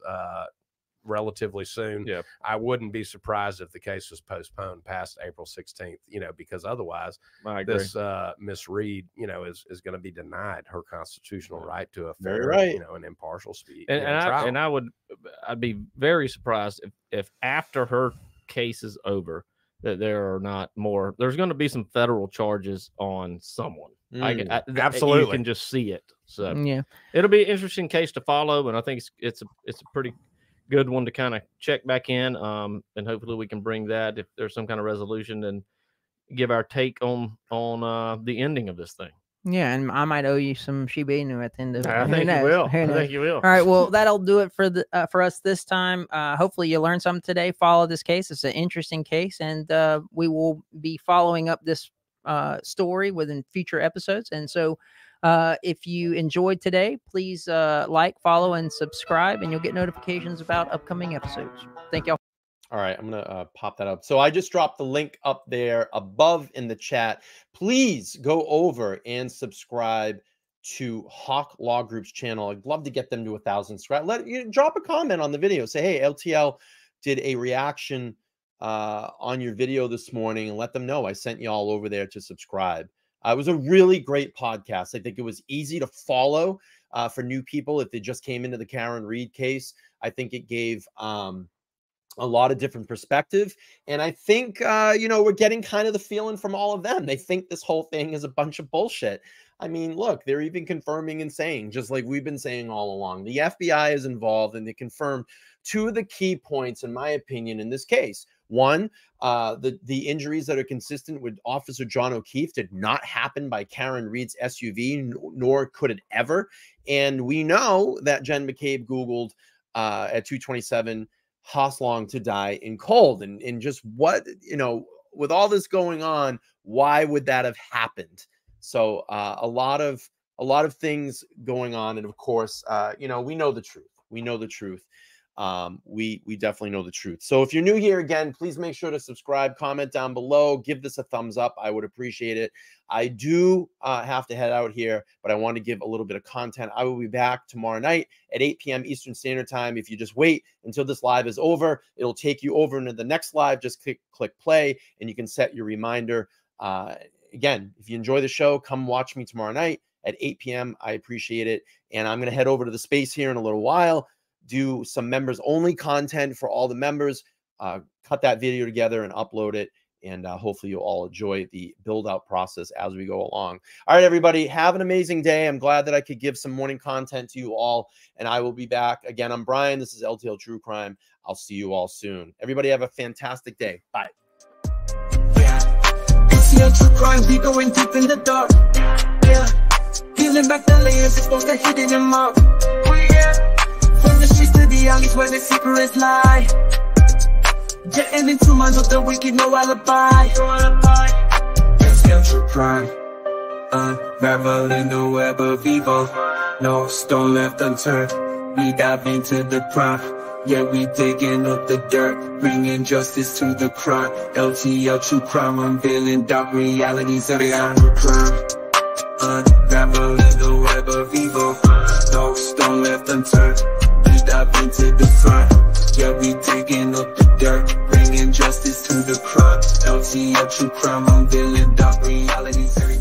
Relatively soon. Yep. I wouldn't be surprised if the case was postponed past April 16th, because otherwise this Miss Read, is going to be denied her constitutional right to a fair, an impartial speech. And I'd be very surprised if after her case is over that there are not more. There's going to be some federal charges on someone. Absolutely. You can just see it. So it'll be an interesting case to follow, and I think it's a pretty good one to kind of check back in, and hopefully we can bring that if there's some kind of resolution and give our take on the ending of this thing. Yeah, and I might owe you some Shiba Inu at the end of it. I think you will. All right, well, that'll do it for us this time. Hopefully you learned something today. Follow this case. It's an interesting case, and we will be following up this story within future episodes. And so if you enjoyed today, please like, follow, and subscribe, and you'll get notifications about upcoming episodes. Thank y'all. All right, I'm going to pop that up. So I just dropped the link up there above in the chat. Please go over and subscribe to Hawk Law Group's channel. I'd love to get them to 1,000 subscribers. Drop a comment on the video. Say, hey, LTL did a reaction on your video this morning, and let them know I sent you all over there to subscribe. It was a really great podcast. I think it was easy to follow for new people if they just came into the Karen Read case. I think it gave a lot of different perspective. And I think, we're getting kind of the feeling from all of them. They think this whole thing is a bunch of bullshit. I mean, look, they're even confirming and saying, just like we've been saying all along, the FBI is involved, and they confirmed two of the key points, in my opinion, in this case. One, the injuries that are consistent with Officer John O'Keefe did not happen by Karen Read's SUV, nor could it ever. And we know that Jen McCabe Googled at 2:27, "Haas long to die in cold." And just what, with all this going on, why would that have happened? So a lot of things going on. And of course, we know the truth. We know the truth. We definitely know the truth. So if you're new here, again, please make sure to subscribe, comment down below, give this a thumbs up. I would appreciate it. I do have to head out here, but I want to give a little bit of content. I will be back tomorrow night at 8 p.m. Eastern Standard Time. If you just wait until this live is over, it'll take you over into the next live. Just click play, and you can set your reminder. Again, if you enjoy the show, come watch me tomorrow night at 8 p.m. I appreciate it. And I'm going to head over to the space here in a little while. Do some members only content for all the members, cut that video together and upload it. And hopefully you'll all enjoy the build out process as we go along. All right, everybody, have an amazing day. I'm glad that I could give some morning content to you all, and I will be back again. I'm Brian. This is LTL True Crime. I'll see you all soon. Everybody have a fantastic day. Bye. Yeah. LTL True Crime, we going deep in the dark. Yeah. Peeling back the layers, exposed the hidden in mark. From the streets to the alleys where the secrets lie. Yeah, and in 2 months of the week, you know alibi. It's Central Prime, unraveling the web of evil. No stone left unturned, we dive into the crime. Yeah, we digging up the dirt, bringing justice to the crime. LTL true crime, unveiling dark realities of genre crime. Unraveling the web of evil, no stone left unturned, we dive into the crime. Yeah, we digging up the dirt, bringing justice to the crime. LTL true crime, unveiling dark realities.